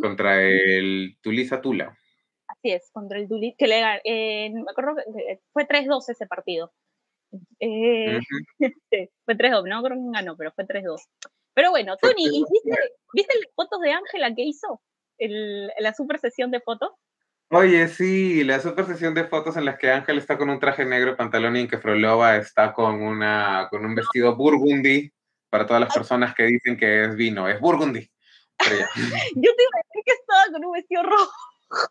Contra el Tulisa Tula. Así es, contra el Tulisa, que me acuerdo que fue 3-2 ese partido. Sí, fue 3-2, no creo que ganó, pero fue 3-2. Pero bueno, Tony, ¿y viste las fotos de Ángela que hizo? La super sesión de fotos. Oye, sí, la super sesión de fotos en las que Ángela está con un traje negro, pantalón, y en que Frolova está con un vestido burgundy, para todas las personas que dicen que es vino, es burgundy. Yo te iba a decir que estaba con un vestido rojo.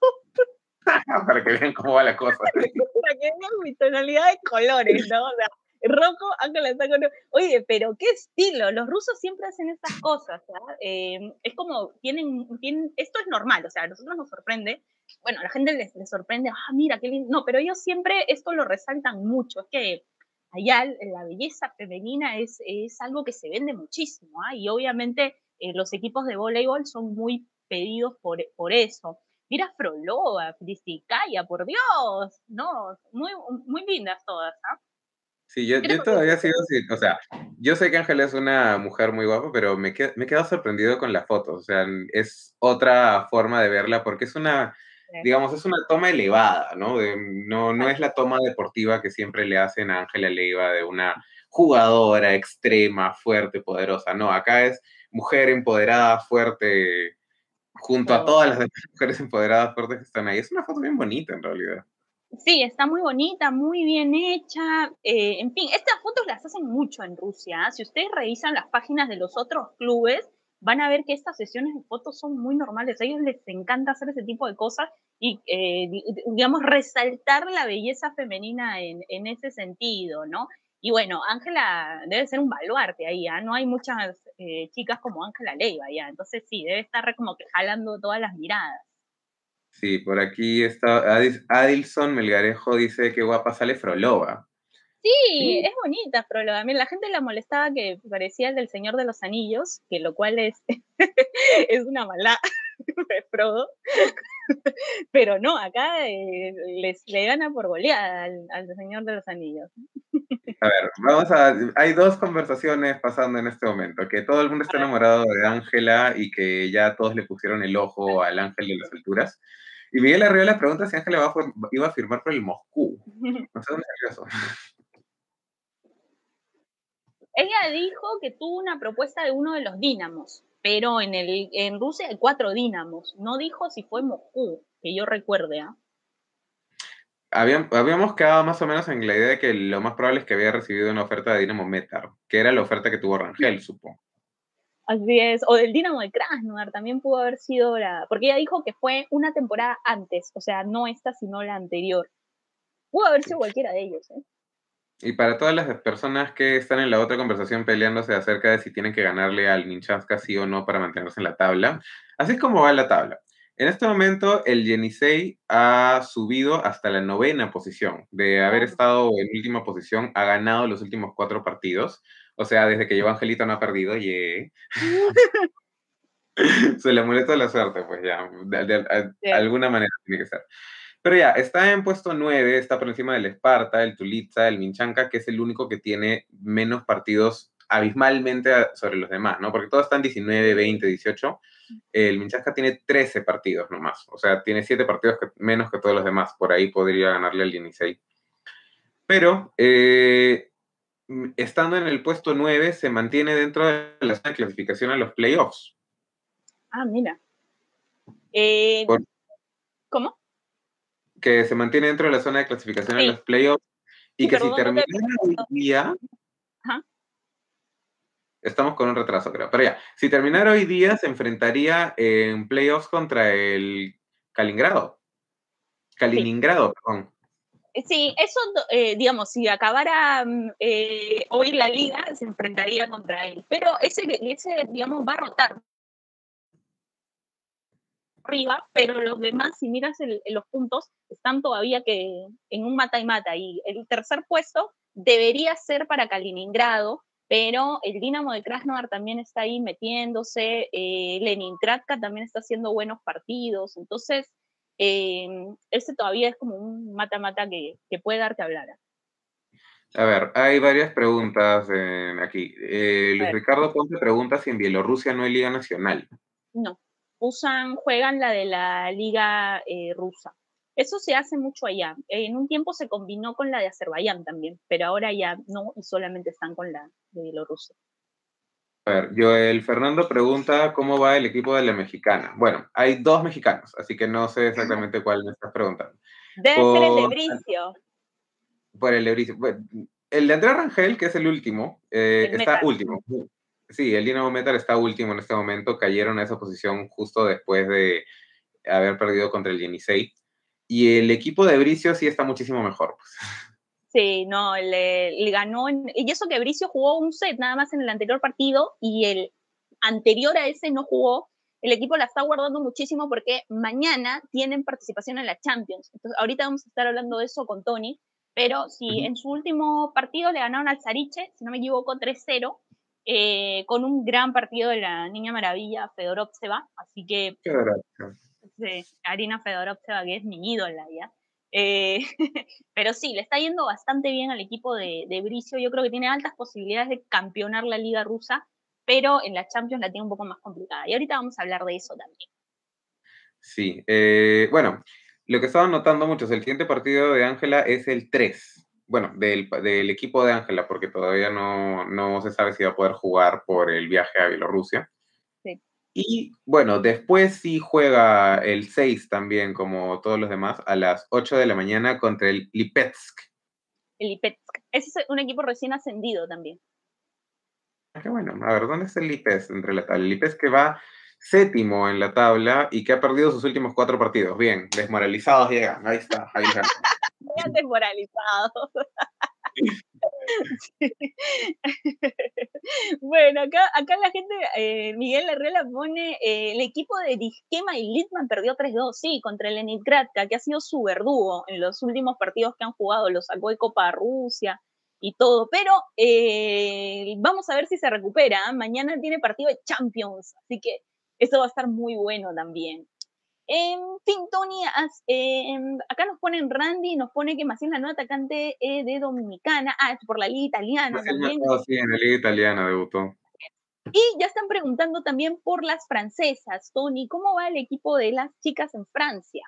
Para que vean cómo va la cosa. Para que vean mi tonalidad de colores, ¿no? O sea, rojo, Ángela está con... Oye, pero qué estilo. Los rusos siempre hacen estas cosas, ¿sabes? Es como, esto es normal, o sea, a nosotros nos sorprende. Bueno, a la gente les sorprende, ah, mira, qué lindo. No, pero ellos siempre esto lo resaltan mucho. Es que allá la belleza femenina es algo que se vende muchísimo, ¿ah? Y obviamente... los equipos de voleibol son muy pedidos por eso. Mira Frolova, Prisicaya, por Dios, no, muy, muy lindas todas, ¿ah? ¿Eh? Sí, yo todavía sigo, o sea, yo sé que Ángela es una mujer muy guapa, pero me he quedado sorprendido con las fotos, o sea, es otra forma de verla porque es una digamos, es una toma elevada, ¿no? No es la toma deportiva que siempre le hacen a Ángela Leiva de una jugadora extrema, fuerte, poderosa. No, acá es mujer empoderada, fuerte, junto a todas las demás mujeres empoderadas, fuertes que están ahí. Es una foto bien bonita, en realidad. Sí, está muy bonita, muy bien hecha, en fin, estas fotos las hacen mucho en Rusia. Si ustedes revisan las páginas de los otros clubes, van a ver que estas sesiones de fotos son muy normales. A ellos les encanta hacer ese tipo de cosas y, digamos, resaltar la belleza femenina en ese sentido, ¿no? Y bueno, Ángela debe ser un baluarte ahí, ¿eh? No hay muchas chicas como Ángela Leiva, ¿ya? Entonces sí, debe estar como que jalando todas las miradas. Sí, por aquí está Adilson Melgarejo, dice que guapa sale Frolova. Sí, sí, es bonita Frolova. Mira, la gente la molestaba que parecía el del Señor de los Anillos, que lo cual es, es una mala de Frodo. Pero no, acá le gana por goleada al Señor de los Anillos. A ver, hay dos conversaciones pasando en este momento, que todo el mundo está enamorado de Ángela y que ya todos le pusieron el ojo al ángel de las alturas. Y Miguel Arriola pregunta si Ángela iba a firmar por el Moscú. No sé dónde salió eso. Ella dijo que tuvo una propuesta de uno de los Dínamos, pero en Rusia hay 4 Dínamos. No dijo si fue Moscú, que yo recuerde, ¿ah? ¿Eh? Habíamos quedado más o menos en la idea de que lo más probable es que había recibido una oferta de Dinamo Metar, que era la oferta que tuvo Rangel, supongo. Así es, o del Dinamo de Krasnodar también pudo haber sido la... Porque ella dijo que fue una temporada antes, o sea, no esta, sino la anterior. Pudo haber sido cualquiera de ellos, ¿eh? Y para todas las personas que están en la otra conversación peleándose acerca de si tienen que ganarle al Minchanka sí o no para mantenerse en la tabla, así es como va la tabla. En este momento, el Genisei ha subido hasta la 9ª posición. De haber estado en última posición, ha ganado los últimos 4 partidos. O sea, desde que llegó Angelita no ha perdido, Se le molesta la suerte, pues ya. De alguna manera tiene que ser. Pero ya, está en puesto 9, está por encima del Esparta, el Tulitsa, el Minchanka, que es el único que tiene menos partidos abismalmente sobre los demás, ¿no? Porque todos están 19, 20, 18... El Minchanka tiene 13 partidos nomás, o sea, tiene 7 partidos menos que todos los demás, por ahí podría ganarle al Genisei. Pero, estando en el puesto 9, se mantiene dentro de la zona de clasificación a los playoffs. Ah, mira. ¿Cómo? Que se mantiene dentro de la zona de clasificación a los playoffs y que si termina hoy día... Ajá. Estamos con un retraso, creo. Pero ya, si terminara hoy día, se enfrentaría en playoffs contra el Kaliningrado. Kaliningrado, perdón. Sí, eso, digamos, si acabara hoy la liga, se enfrentaría contra él. Pero ese, digamos, va a rotar arriba, pero los demás, si miras los puntos, están todavía que en un mata y mata. Y el tercer puesto debería ser para Kaliningrado, pero el Dinamo de Krasnodar también está ahí metiéndose, Lenin Kratka también está haciendo buenos partidos, entonces ese todavía es como un mata-mata que puede dar que hablar. A ver, hay varias preguntas aquí. Luis Ricardo Ponte pregunta si en Bielorrusia no hay Liga Nacional. No, juegan la de la Liga Rusa. Eso se hace mucho allá. En un tiempo se combinó con la de Azerbaiyán también, pero ahora ya no, y solamente están con la de Bielorrusia. A ver, Joel Fernando pregunta cómo va el equipo de la mexicana. Bueno, hay 2 mexicanos, así que no sé exactamente cuál me estás preguntando. Debe ser el de Bricio. Por el de Bricio. Bueno, el de Andrés Rangel, que es el último, está último. Sí, el Dinamo Metar está último en este momento. Cayeron a esa posición justo después de haber perdido contra el Genisei. Y el equipo de Bricio sí está muchísimo mejor. Pues. Sí, no, le ganó. Y eso que Bricio jugó un set nada más en el anterior partido y el anterior a ese no jugó. El equipo la está guardando muchísimo porque mañana tienen participación en la Champions. Entonces, ahorita vamos a estar hablando de eso con Tony. Pero sí, en su último partido le ganaron al Zariche, si no me equivoco, 3-0, con un gran partido de la Niña Maravilla, Fedorovtseva. Así que... Qué gracias. Sí, Arina Fedorovtseva, que es mi ídola ya. Pero sí, le está yendo bastante bien al equipo de Bricio. Yo creo que tiene altas posibilidades de campeonar la Liga Rusa, pero en la Champions la tiene un poco más complicada. Y ahorita vamos a hablar de eso también. Sí, bueno, Lo que estaba notando mucho es el siguiente partido de Ángela es el 3. Bueno, del equipo de Ángela, porque todavía no se sabe si va a poder jugar por el viaje a Bielorrusia. Sí. Y bueno, después sí juega el 6 también, como todos los demás, a las 8 de la mañana contra el Lipetsk. El Lipetsk. Ese es un equipo recién ascendido también. Qué bueno. A ver, ¿dónde está el Lipetsk entre la tabla? El Lipetsk que va séptimo en la tabla y que ha perdido sus últimos 4 partidos. Bien, desmoralizados llegan. Ahí está, ahí está. Desmoralizados. Sí. Bueno, acá la gente, Miguel Herrera pone, el equipo de Disquema y Litman perdió 3-2, sí, contra el Leningradka, que ha sido su verdugo en los últimos partidos que han jugado, lo sacó de Copa a Rusia y todo, pero vamos a ver si se recupera. Mañana tiene partido de Champions, así que eso va a estar muy bueno también. En fin, Tony, acá nos ponen Randy, nos pone que Maciel, la nueva atacante de Dominicana, por la Liga Italiana. Maciel también. Sí, en la Liga Italiana debutó. Y ya están preguntando también por las francesas, Tony, ¿cómo va el equipo de las chicas en Francia?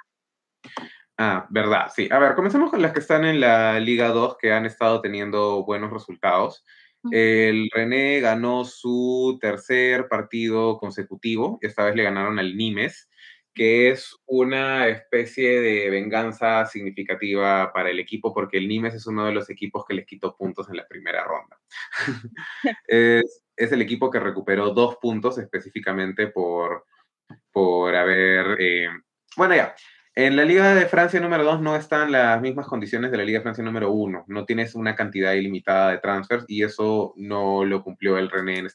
Ah, verdad, sí. A ver, comencemos con las que están en la Liga 2, que han estado teniendo buenos resultados. El René ganó su tercer partido consecutivo, esta vez le ganaron al Nimes, que es una especie de venganza significativa para el equipo, porque el Nimes es uno de los equipos que les quitó puntos en la primera ronda. Es el equipo que recuperó 2 puntos específicamente por haber... Bueno, ya. En la Liga de Francia número 2 no están las mismas condiciones de la Liga de Francia número 1. No tienes una cantidad ilimitada de transfers y eso no lo cumplió el René en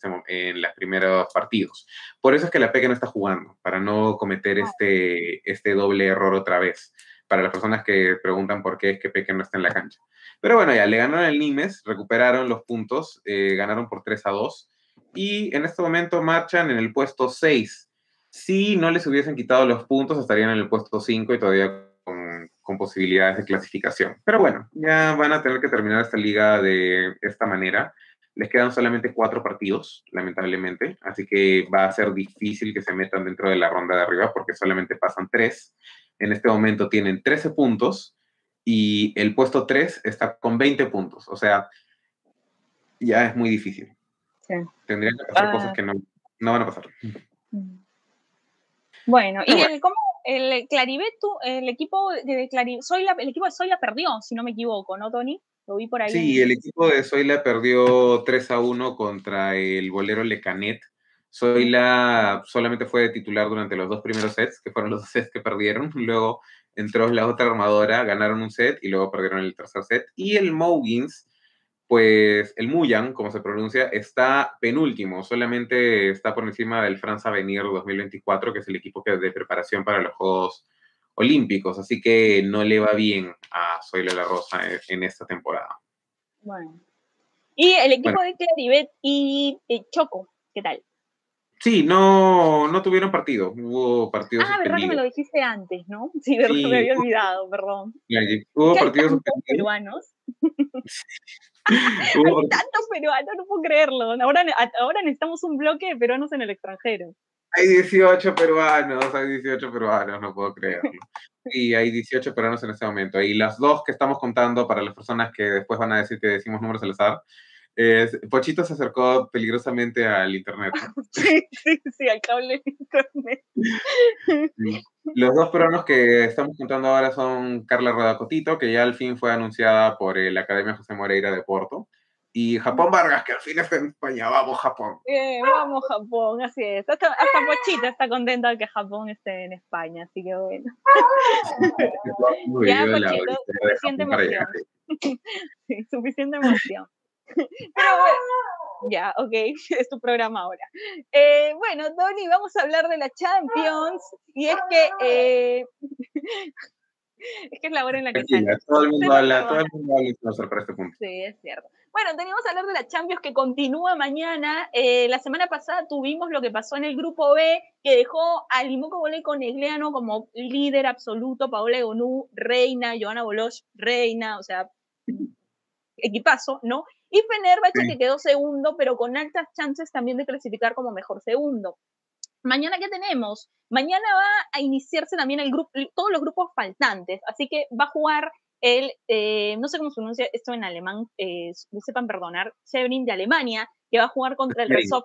los primeros partidos. Por eso es que la Peque no está jugando, para no cometer este doble error otra vez. Para las personas que preguntan por qué es que Peque no está en la cancha. Pero bueno, ya, le ganaron al Nimes, recuperaron los puntos, ganaron por 3-2 y en este momento marchan en el puesto 6. Si no les hubiesen quitado los puntos, estarían en el puesto 5 y todavía con posibilidades de clasificación. Pero bueno, ya van a tener que terminar esta liga de esta manera. Les quedan solamente 4 partidos, lamentablemente, así que va a ser difícil que se metan dentro de la ronda de arriba porque solamente pasan 3. En este momento tienen 13 puntos y el puesto 3 está con 20 puntos. O sea, ya es muy difícil. Sí. Tendrían que pasar cosas que no van a pasar. Bueno, y el equipo de Soyla perdió, si no me equivoco, ¿no, Tony? Lo vi por ahí. Sí, el equipo de Soyla perdió 3-1 contra el bolero Lecanet. Soyla solamente fue de titular durante los 2 primeros sets, que fueron los 2 sets que perdieron. Luego entró la otra armadora, ganaron un set y luego perdieron el tercer set. Y el Mougins, pues el Muyan, como se pronuncia, está penúltimo, solamente está por encima del France Avenir 2024, que es el equipo de preparación para los Juegos Olímpicos, así que no le va bien a Soyla La Rosa en esta temporada. Bueno. Y el equipo de Clarivet y Choco, ¿qué tal? Sí, no tuvieron partido, hubo partidos suspendidos. Verdad que me lo dijiste antes, ¿no? Sí, verdad, sí. Me había olvidado, perdón. Hubo partidos suspendidos. Peruanos. Hay tantos peruanos, no puedo creerlo. Ahora necesitamos un bloque de peruanos en el extranjero. Hay 18 peruanos, no puedo creerlo. Sí, hay 18 peruanos en este momento. Y las 2 que estamos contando, para las personas que después van a decir que decimos números al azar, Pochito se acercó peligrosamente al internet. Sí, al cable de internet. Sí. Los 2 peruanos que estamos contando ahora son Carla Rodacotito, que ya al fin fue anunciada por la Academia José Moreira de Porto, y Japón Vargas, que al fin está en España. ¡Vamos, Japón! Vamos, Japón, así es. Hasta Pochita está contenta de que Japón esté en España, así que bueno. Ya, Pochito, suficiente emoción. Sí, suficiente emoción. Pero bueno, ya, ok, es tu programa ahora. Bueno, Tony, vamos a hablar de la Champions. Y es que es la hora en la que sale. Todo el mundo habla, es una sorpresa este punto. Sí, es cierto. Bueno, Tony, vamos a hablar de la Champions que continúa mañana. La semana pasada tuvimos lo que pasó en el grupo B, que dejó a Limoco Bolé con Negliano como líder absoluto, Paola Egonú, reina, Johanna Bolosh, reina, o sea, equipazo, ¿no? Y Fenerbahce, que quedó segundo, pero con altas chances también de clasificar como mejor segundo. Mañana, ¿qué tenemos? Mañana va a iniciarse también el grupo, todos los grupos faltantes, así que va a jugar el, no sé cómo se pronuncia esto en alemán, me sepan perdonar, Schwerin de Alemania, que va a jugar contra el Rzeszów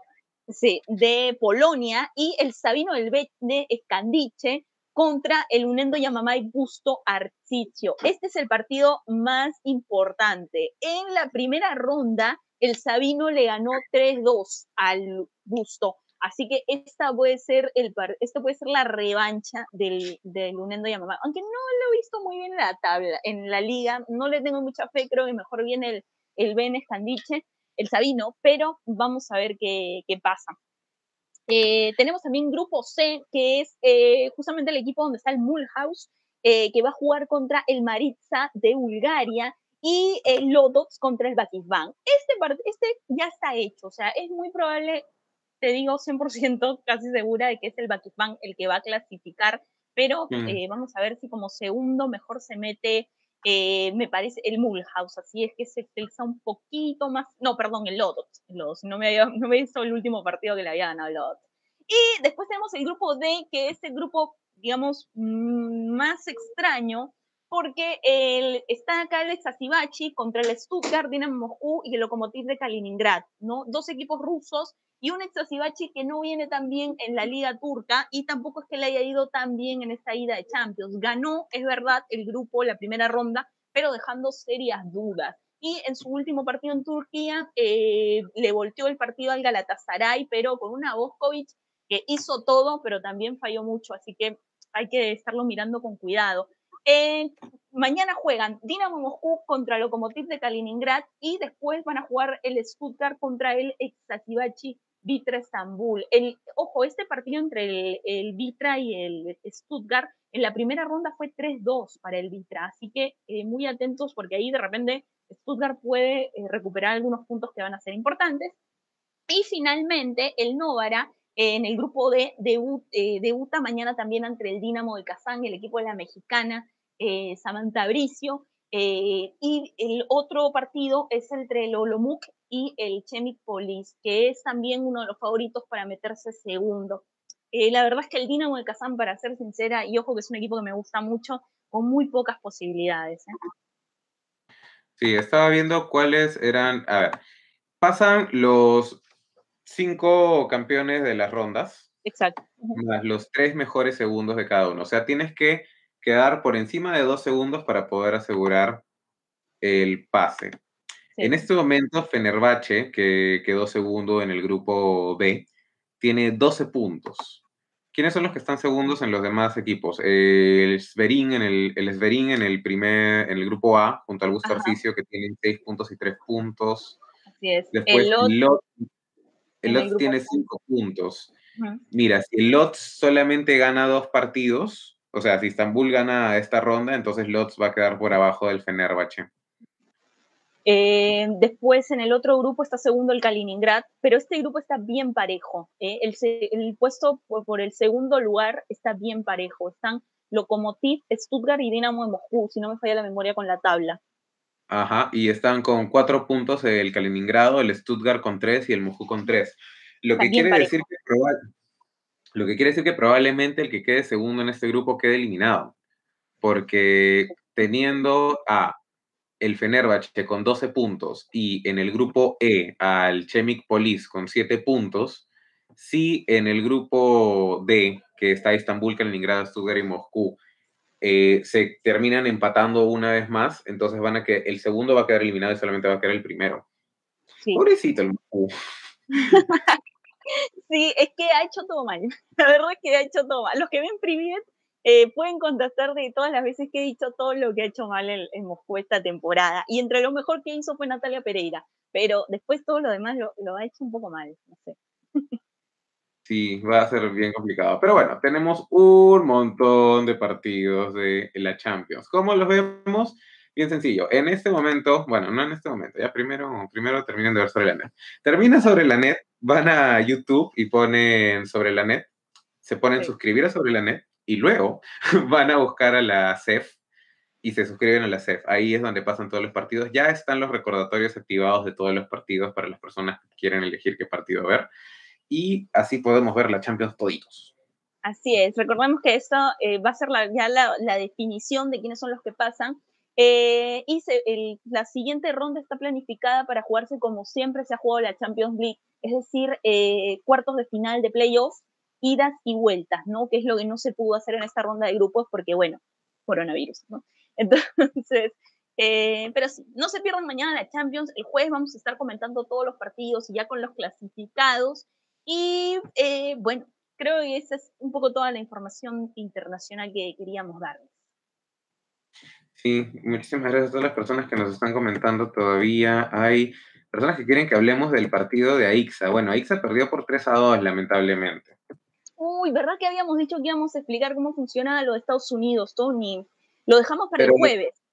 de Polonia, y el Sabino del Bet de Escandiche contra el Unendo Yamamay Busto Arsizio. Este es el partido más importante. En la primera ronda, el Sabino le ganó 3-2 al Busto. Así que esta puede ser esto puede ser la revancha del Unendo Yamamay. Aunque no lo he visto muy bien en la tabla, en la liga, no le tengo mucha fe, creo que mejor viene el Ben Escandiche, el Sabino, pero vamos a ver qué pasa. Tenemos también Grupo C, que es justamente el equipo donde está el Mulhouse, que va a jugar contra el Maritsa de Bulgaria y el Lodops contra el Bakisban. Este ya está hecho, o sea, es muy probable, te digo 100% casi segura de que es el Bakisban el que va a clasificar, pero vamos a ver si como segundo mejor se mete, me parece, el Mulhouse, así es que se pesa un poquito más, no, perdón, el Lodops, no me hizo el último partido que le había ganado el Lodops. Y después tenemos el grupo D, que es el grupo, digamos, más extraño, porque está acá el Exasibachi contra el Stuttgart, Dinamo Moscú y el Lokomotiv de Kaliningrado, ¿no? Dos equipos rusos y un Exasibachi que no viene tan bien en la Liga Turca y tampoco es que le haya ido tan bien en esta ida de Champions. Ganó, es verdad, el grupo, la primera ronda, pero dejando serias dudas. Y en su último partido en Turquía le volteó el partido al Galatasaray, pero con una Boskovic que hizo todo, pero también falló mucho, así que hay que estarlo mirando con cuidado. Mañana juegan Dinamo Moscú contra Lokomotiv de Kaliningrado y después van a jugar el Stuttgart contra el Exasibachi Bitra Estambul. Ojo, este partido entre el Bitra y el Stuttgart en la primera ronda fue 3-2 para el Bitra, así que muy atentos porque ahí de repente Stuttgart puede recuperar algunos puntos que van a ser importantes. Y finalmente el Novara en el grupo D debuta mañana también ante el Dinamo de Kazán, el equipo de la mexicana Samantha Bricio, y el otro partido es entre el Olomouc y el Chemik Polis, que es también uno de los favoritos para meterse segundo. La verdad es que el Dinamo de Kazán, para ser sincera, y ojo que es un equipo que me gusta mucho, con muy pocas posibilidades, ¿eh? Sí, estaba viendo cuáles eran. A ver, pasan los 5 campeones de las rondas. Exacto. Más los 3 mejores segundos de cada uno. O sea, tienes que quedar por encima de 2 segundos para poder asegurar el pase. Sí. En este momento, Fenerbahce, que quedó segundo en el grupo B, tiene 12 puntos. ¿Quiénes son los que están segundos en los demás equipos? El Zverin en el grupo A, junto al Busto Arsizio, que tienen 6 puntos y 3 puntos. Así es. Después, el Lodz tiene 5 puntos. Mira, si el Lodz solamente gana 2 partidos, o sea, si Estambul gana esta ronda, entonces Lodz va a quedar por abajo del Fenerbahce. Después, en el otro grupo está segundo el Kaliningrado, pero este grupo está bien parejo. El puesto por el segundo lugar está bien parejo. Están Lokomotiv, Stuttgart y Dinamo de Moscú, si no me falla la memoria con la tabla. Ajá, y están con 4 puntos el Kaliningrado, el Stuttgart con 3 y el Moscú con 3. Lo que quiere decir que probablemente el que quede segundo en este grupo quede eliminado, porque teniendo a el Fenerbahce con 12 puntos y en el grupo E al Chemik Polis con 7 puntos, si en el grupo D, que está Estambul, Kaliningrado, Stuttgart y Moscú, se terminan empatando una vez más, entonces el segundo va a quedar eliminado y solamente va a quedar el primero. Sí. Pobrecito el Moscú. Sí, es que ha hecho todo mal. La verdad es que ha hecho todo mal. Los que ven Privet pueden contestar de todas las veces que he dicho todo lo que ha hecho mal el Moscú esta temporada. Y entre lo mejor que hizo fue Natalia Pereira, pero después todo lo demás lo ha hecho un poco mal. No sé. Sí, va a ser bien complicado. Pero bueno, tenemos un montón de partidos de la Champions. ¿Cómo los vemos? Bien sencillo. En este momento, bueno, no en este momento, ya primero terminan de ver Sobre la Net. Termina Sobre la Net, van a YouTube y ponen Sobre la Net, se ponen suscribir a Sobre la Net y luego van a buscar a la CEF y se suscriben a la CEF. Ahí es donde pasan todos los partidos. Ya están los recordatorios activados de todos los partidos para las personas que quieren elegir qué partido ver. Y así podemos ver la Champions toditos. Así es, recordemos que esto va a ser la definición de quiénes son los que pasan, y la siguiente ronda está planificada para jugarse como siempre se ha jugado la Champions League, es decir, cuartos de final de playoffs, idas y vueltas, ¿no? Que es lo que no se pudo hacer en esta ronda de grupos porque, bueno, coronavirus, ¿no? Entonces, pero sí, no se pierdan mañana la Champions, el jueves vamos a estar comentando todos los partidos y ya con los clasificados, y bueno, creo que esa es un poco toda la información internacional que queríamos darles. Sí, muchísimas gracias a todas las personas que nos están comentando todavía. Hay personas que quieren que hablemos del partido de Aixa. Bueno, Aixa perdió por 3-2, lamentablemente. Uy, ¿verdad que habíamos dicho que íbamos a explicar cómo funciona lo de Estados Unidos, Tony? Lo dejamos para el jueves.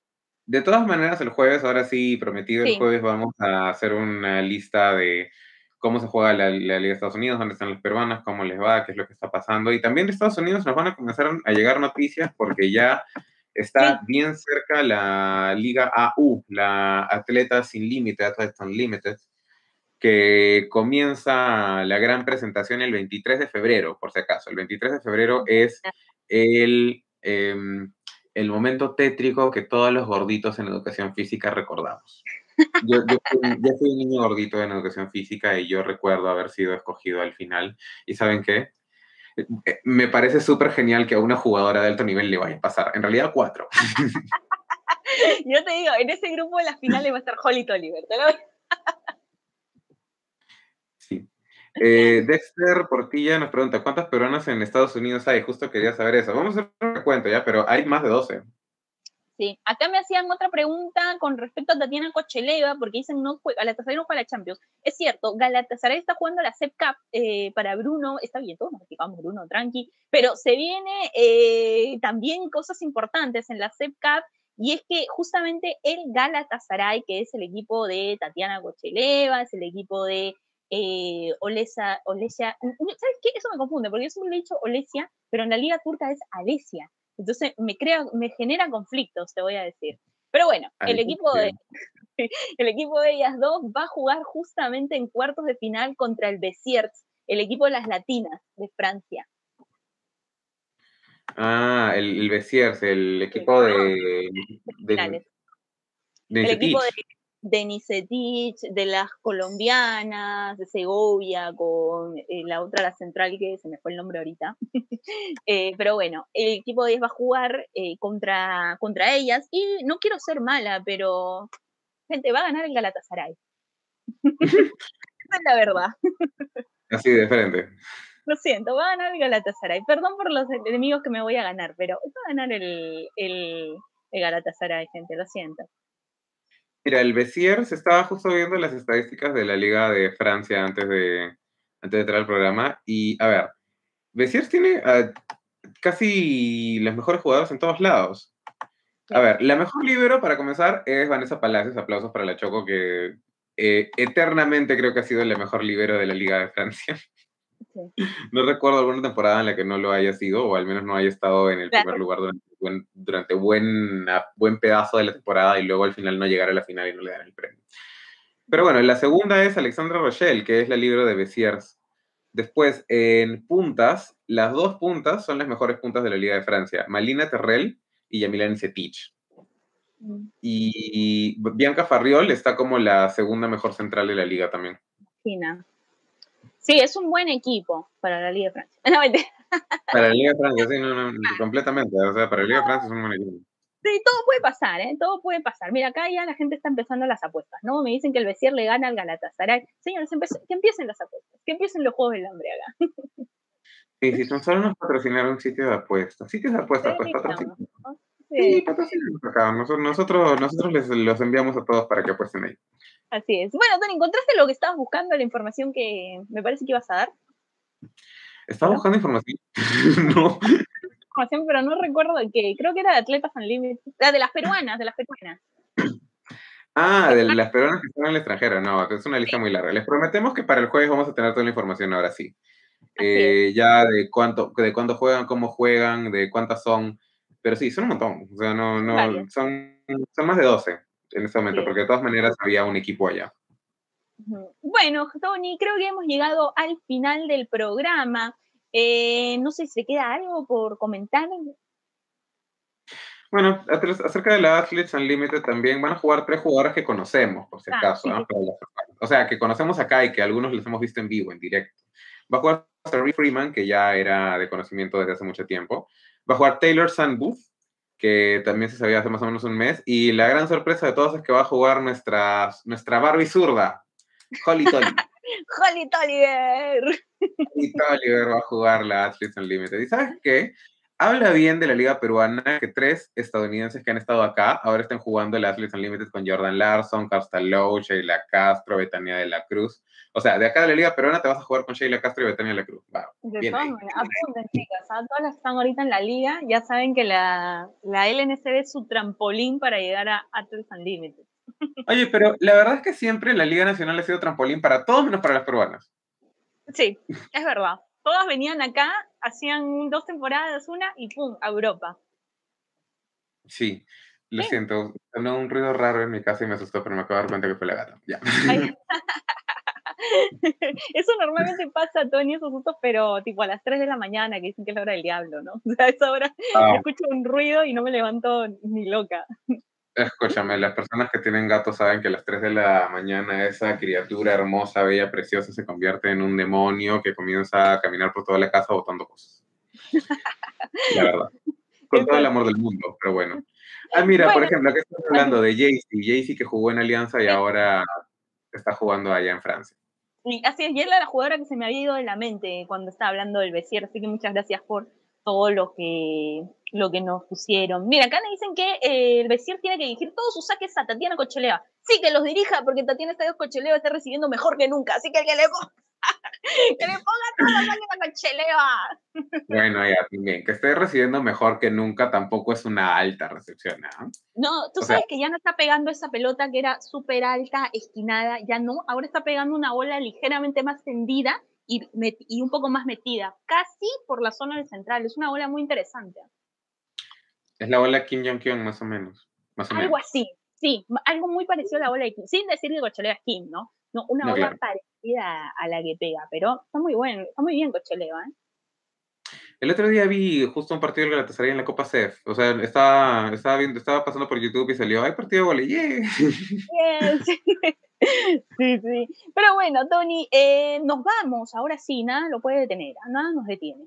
De todas maneras, el jueves, ahora sí, prometido, sí. El jueves vamos a hacer una lista de cómo se juega la Liga de Estados Unidos, dónde están los peruanos, cómo les va, qué es lo que está pasando. Y también de Estados Unidos nos van a comenzar a llegar noticias porque ya está bien cerca la Liga AU, la Atletas Sin Límite, Athletes Unlimited, que comienza la gran presentación el 23 de febrero, por si acaso. El 23 de febrero es el momento tétrico que todos los gorditos en educación física recordamos. Yo fui un niño gordito en educación física y yo recuerdo haber sido escogido al final. ¿Y saben qué? Me parece súper genial que a una jugadora de alto nivel le vaya a pasar. En realidad, 4. Yo te digo, en ese grupo de las finales va a estar Holly Toliver. Sí. Dexter Portilla nos pregunta, ¿cuántas peruanas en Estados Unidos hay? Justo quería saber eso. Vamos a hacer un recuento ya, pero hay más de 12. Sí. Acá me hacían otra pregunta con respecto a Tatiana Cocheleva, porque dicen no juega, Galatasaray no juega la Champions. Es cierto, Galatasaray está jugando la CEP Cup para Bruno, está bien, todos nos platicamos Bruno, tranqui, pero se viene también cosas importantes en la CEP Cup, y es que justamente el Galatasaray, que es el equipo de Tatiana Cocheleva, es el equipo de Olesa, ¿sabes qué? Eso me confunde, porque yo siempre he dicho Olesia, pero en la Liga Turca es Alesia. Entonces me genera conflictos, te voy a decir. Pero bueno, el equipo de ellas dos va a jugar justamente en cuartos de final contra el Besiers, el equipo de las latinas de Francia. Ah, el Besiers, el equipo de el equipo de Nisetich, de las colombianas, de Segovia, con la otra, la central, que se me fue el nombre ahorita. Pero bueno, el equipo de ellas va a jugar contra ellas, y no quiero ser mala, pero gente, va a ganar el Galatasaray. Esa es la verdad. Así de frente. Lo siento, va a ganar el Galatasaray. Perdón por los enemigos que me voy a ganar, pero va a ganar el Galatasaray, gente, lo siento. Mira, el Besiers estaba justo viendo las estadísticas de la Liga de Francia antes de entrar al programa. Y, a ver, Besiers tiene casi los mejores jugadores en todos lados. A ver, la mejor líbero, para comenzar, es Vanessa Palacios. Aplausos para la Choco, que eternamente creo que ha sido la mejor líbero de la Liga de Francia. Sí. No recuerdo alguna temporada en la que no lo haya sido, o al menos no haya estado en el primer lugar durante buen pedazo de la temporada y luego al final no llegar a la final y no le dan el premio. Pero bueno, la segunda es Alexandra Rochelle, que es la líbero de Besiers. Después, en puntas, las dos puntas son las mejores puntas de la Liga de Francia, Malina Terrell y Yamila Nisetich. Y Bianca Farriol está como la segunda mejor central de la Liga también. China. Sí, es un buen equipo para la Liga de Francia. No, para la Liga de Francia, sí, no, completamente. O sea, para la Liga de Francia es un buen equipo. Sí, todo puede pasar, ¿eh? Todo puede pasar. Mira, acá ya la gente está empezando las apuestas, ¿no? Me dicen que el Besiers le gana al Galatasaray. Señores, que empiecen las apuestas, que empiecen los juegos del hambre acá. Sí, si son solo nos patrocinaron un sitio de apuestas. Sitios de apuestas, sí, pues patrocinaron. Sí, patrocinaron acá. Nosotros los enviamos a todos para que apuesten ahí. Así es. Bueno, Tony, ¿encontraste lo que estabas buscando, la información que me parece que ibas a dar? ¿Estaba buscando información? No. Información, pero no recuerdo de qué. Creo que era de Atletas Unlimited. La de las peruanas, Ah, de las peruanas que están en el extranjero. No, es una lista muy larga. Les prometemos que para el jueves vamos a tener toda la información ahora sí. Ya de cuánto juegan, cómo juegan, de cuántas son. Pero sí, son un montón. O sea, son más de 12. En ese momento, porque de todas maneras había un equipo allá. Bueno, Tony, creo que hemos llegado al final del programa. No sé si te queda algo por comentar. Bueno, acerca de la Athletes Unlimited también van a jugar 3 jugadores que conocemos, por si acaso. Sí, sí. O sea, que conocemos acá y que algunos les hemos visto en vivo, en directo. Va a jugar Terry Freeman, que ya era de conocimiento desde hace mucho tiempo. Va a jugar Taylor Sandbooth, que también se sabía hace más o menos un mes. Y la gran sorpresa de todos es que va a jugar nuestra Barbie zurda, Holly Tolliver. ¡Holly Tolliver! Holly Tolliver va a jugar la Athletes Unlimited. ¿Y sabes qué? Habla bien de la Liga Peruana que 3 estadounidenses que han estado acá ahora están jugando el Athletes Unlimited con Jordan Larson, Carsta Lowe, Sheila Castro, Betania de la Cruz. O sea, de acá de la Liga Peruana te vas a jugar con Sheila Castro y Betania de la Cruz. Wow, bien ahí. Apunten, chicas. Todas las que están ahorita en la Liga ya saben que la LNCB es su trampolín para llegar a Athletes Unlimited. Oye, pero la verdad es que siempre la Liga Nacional ha sido trampolín para todos menos para las peruanas. Sí, es verdad. Todas venían acá, hacían 2 temporadas, una, y ¡pum! A Europa. Sí, lo siento. Sonó un ruido raro en mi casa y me asustó, pero me acabo de dar cuenta que fue la gata. Ya. Eso normalmente pasa, Tony, esos sustos, pero tipo a las 3 de la mañana, que dicen que es la hora del diablo, ¿no? O sea, a esa hora escucho un ruido y no me levanto ni loca. Escúchame, las personas que tienen gatos saben que a las 3 de la mañana esa criatura hermosa, bella, preciosa se convierte en un demonio que comienza a caminar por toda la casa botando cosas. La verdad. Con todo el amor del mundo, pero bueno. Ah, mira, bueno, por ejemplo, que estamos hablando de Jaycee que jugó en Alianza y ahora está jugando allá en Francia. Y así es, y es la jugadora que se me había ido de la mente cuando estaba hablando del Bessier, así que muchas gracias por todo lo que nos pusieron. Mira, acá me dicen que el Bessier tiene que dirigir todos sus saques a Tatiana Cocholea. Sí, que los dirija, porque Tatiana Estadios Cocholea está recibiendo mejor que nunca, así que el que le ponga todos los saques a Cocholea. Bueno, ya, también, que esté recibiendo mejor que nunca tampoco es una alta recepción, ¿no? No, tú sabes que ya no está pegando esa pelota que era súper alta, esquinada, ya no, ahora está pegando una bola ligeramente más tendida y un poco más metida, casi por la zona del central. Es una bola muy interesante. Es la bola Kim Jong-kyung, más o menos. Algo así, sí. Algo muy parecido a la bola de Kim. Sin decir que Cocholea es Kim, ¿no? No, una bola parecida a la que pega, pero está muy bueno, está muy bien Cocholea, ¿eh? El otro día vi justo un partido del Galatasaray en la Copa CEF. O sea, estaba pasando por YouTube y salió, ¡ay, partido de voley! ¡Yeah! Sí. Sí. Pero bueno, Tony, nos vamos. Ahora sí, nada lo puede detener. Nada nos detiene.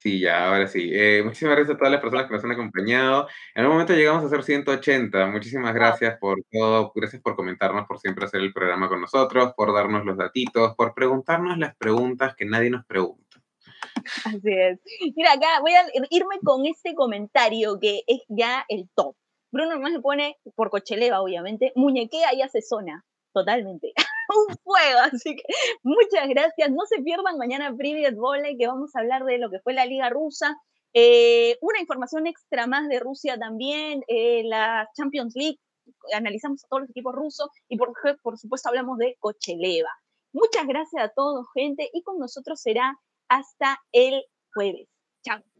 Sí, ya, ahora sí. Muchísimas gracias a todas las personas que nos han acompañado. En un momento llegamos a ser 180. Muchísimas gracias por todo. Gracias por comentarnos, por siempre hacer el programa con nosotros, por darnos los datitos, por preguntarnos las preguntas que nadie nos pregunta. Así es. Mira, acá voy a irme con este comentario que es ya el top. Bruno nomás le pone, por Cocholea obviamente, muñequea y hace zona. Totalmente. Un fuego, así que muchas gracias. No se pierdan mañana Private Volley, que vamos a hablar de lo que fue la Liga Rusa. Una información extra más de Rusia también, la Champions League, analizamos a todos los equipos rusos y por supuesto hablamos de Cocholea. Muchas gracias a todos, gente, y con nosotros será hasta el jueves. Chao.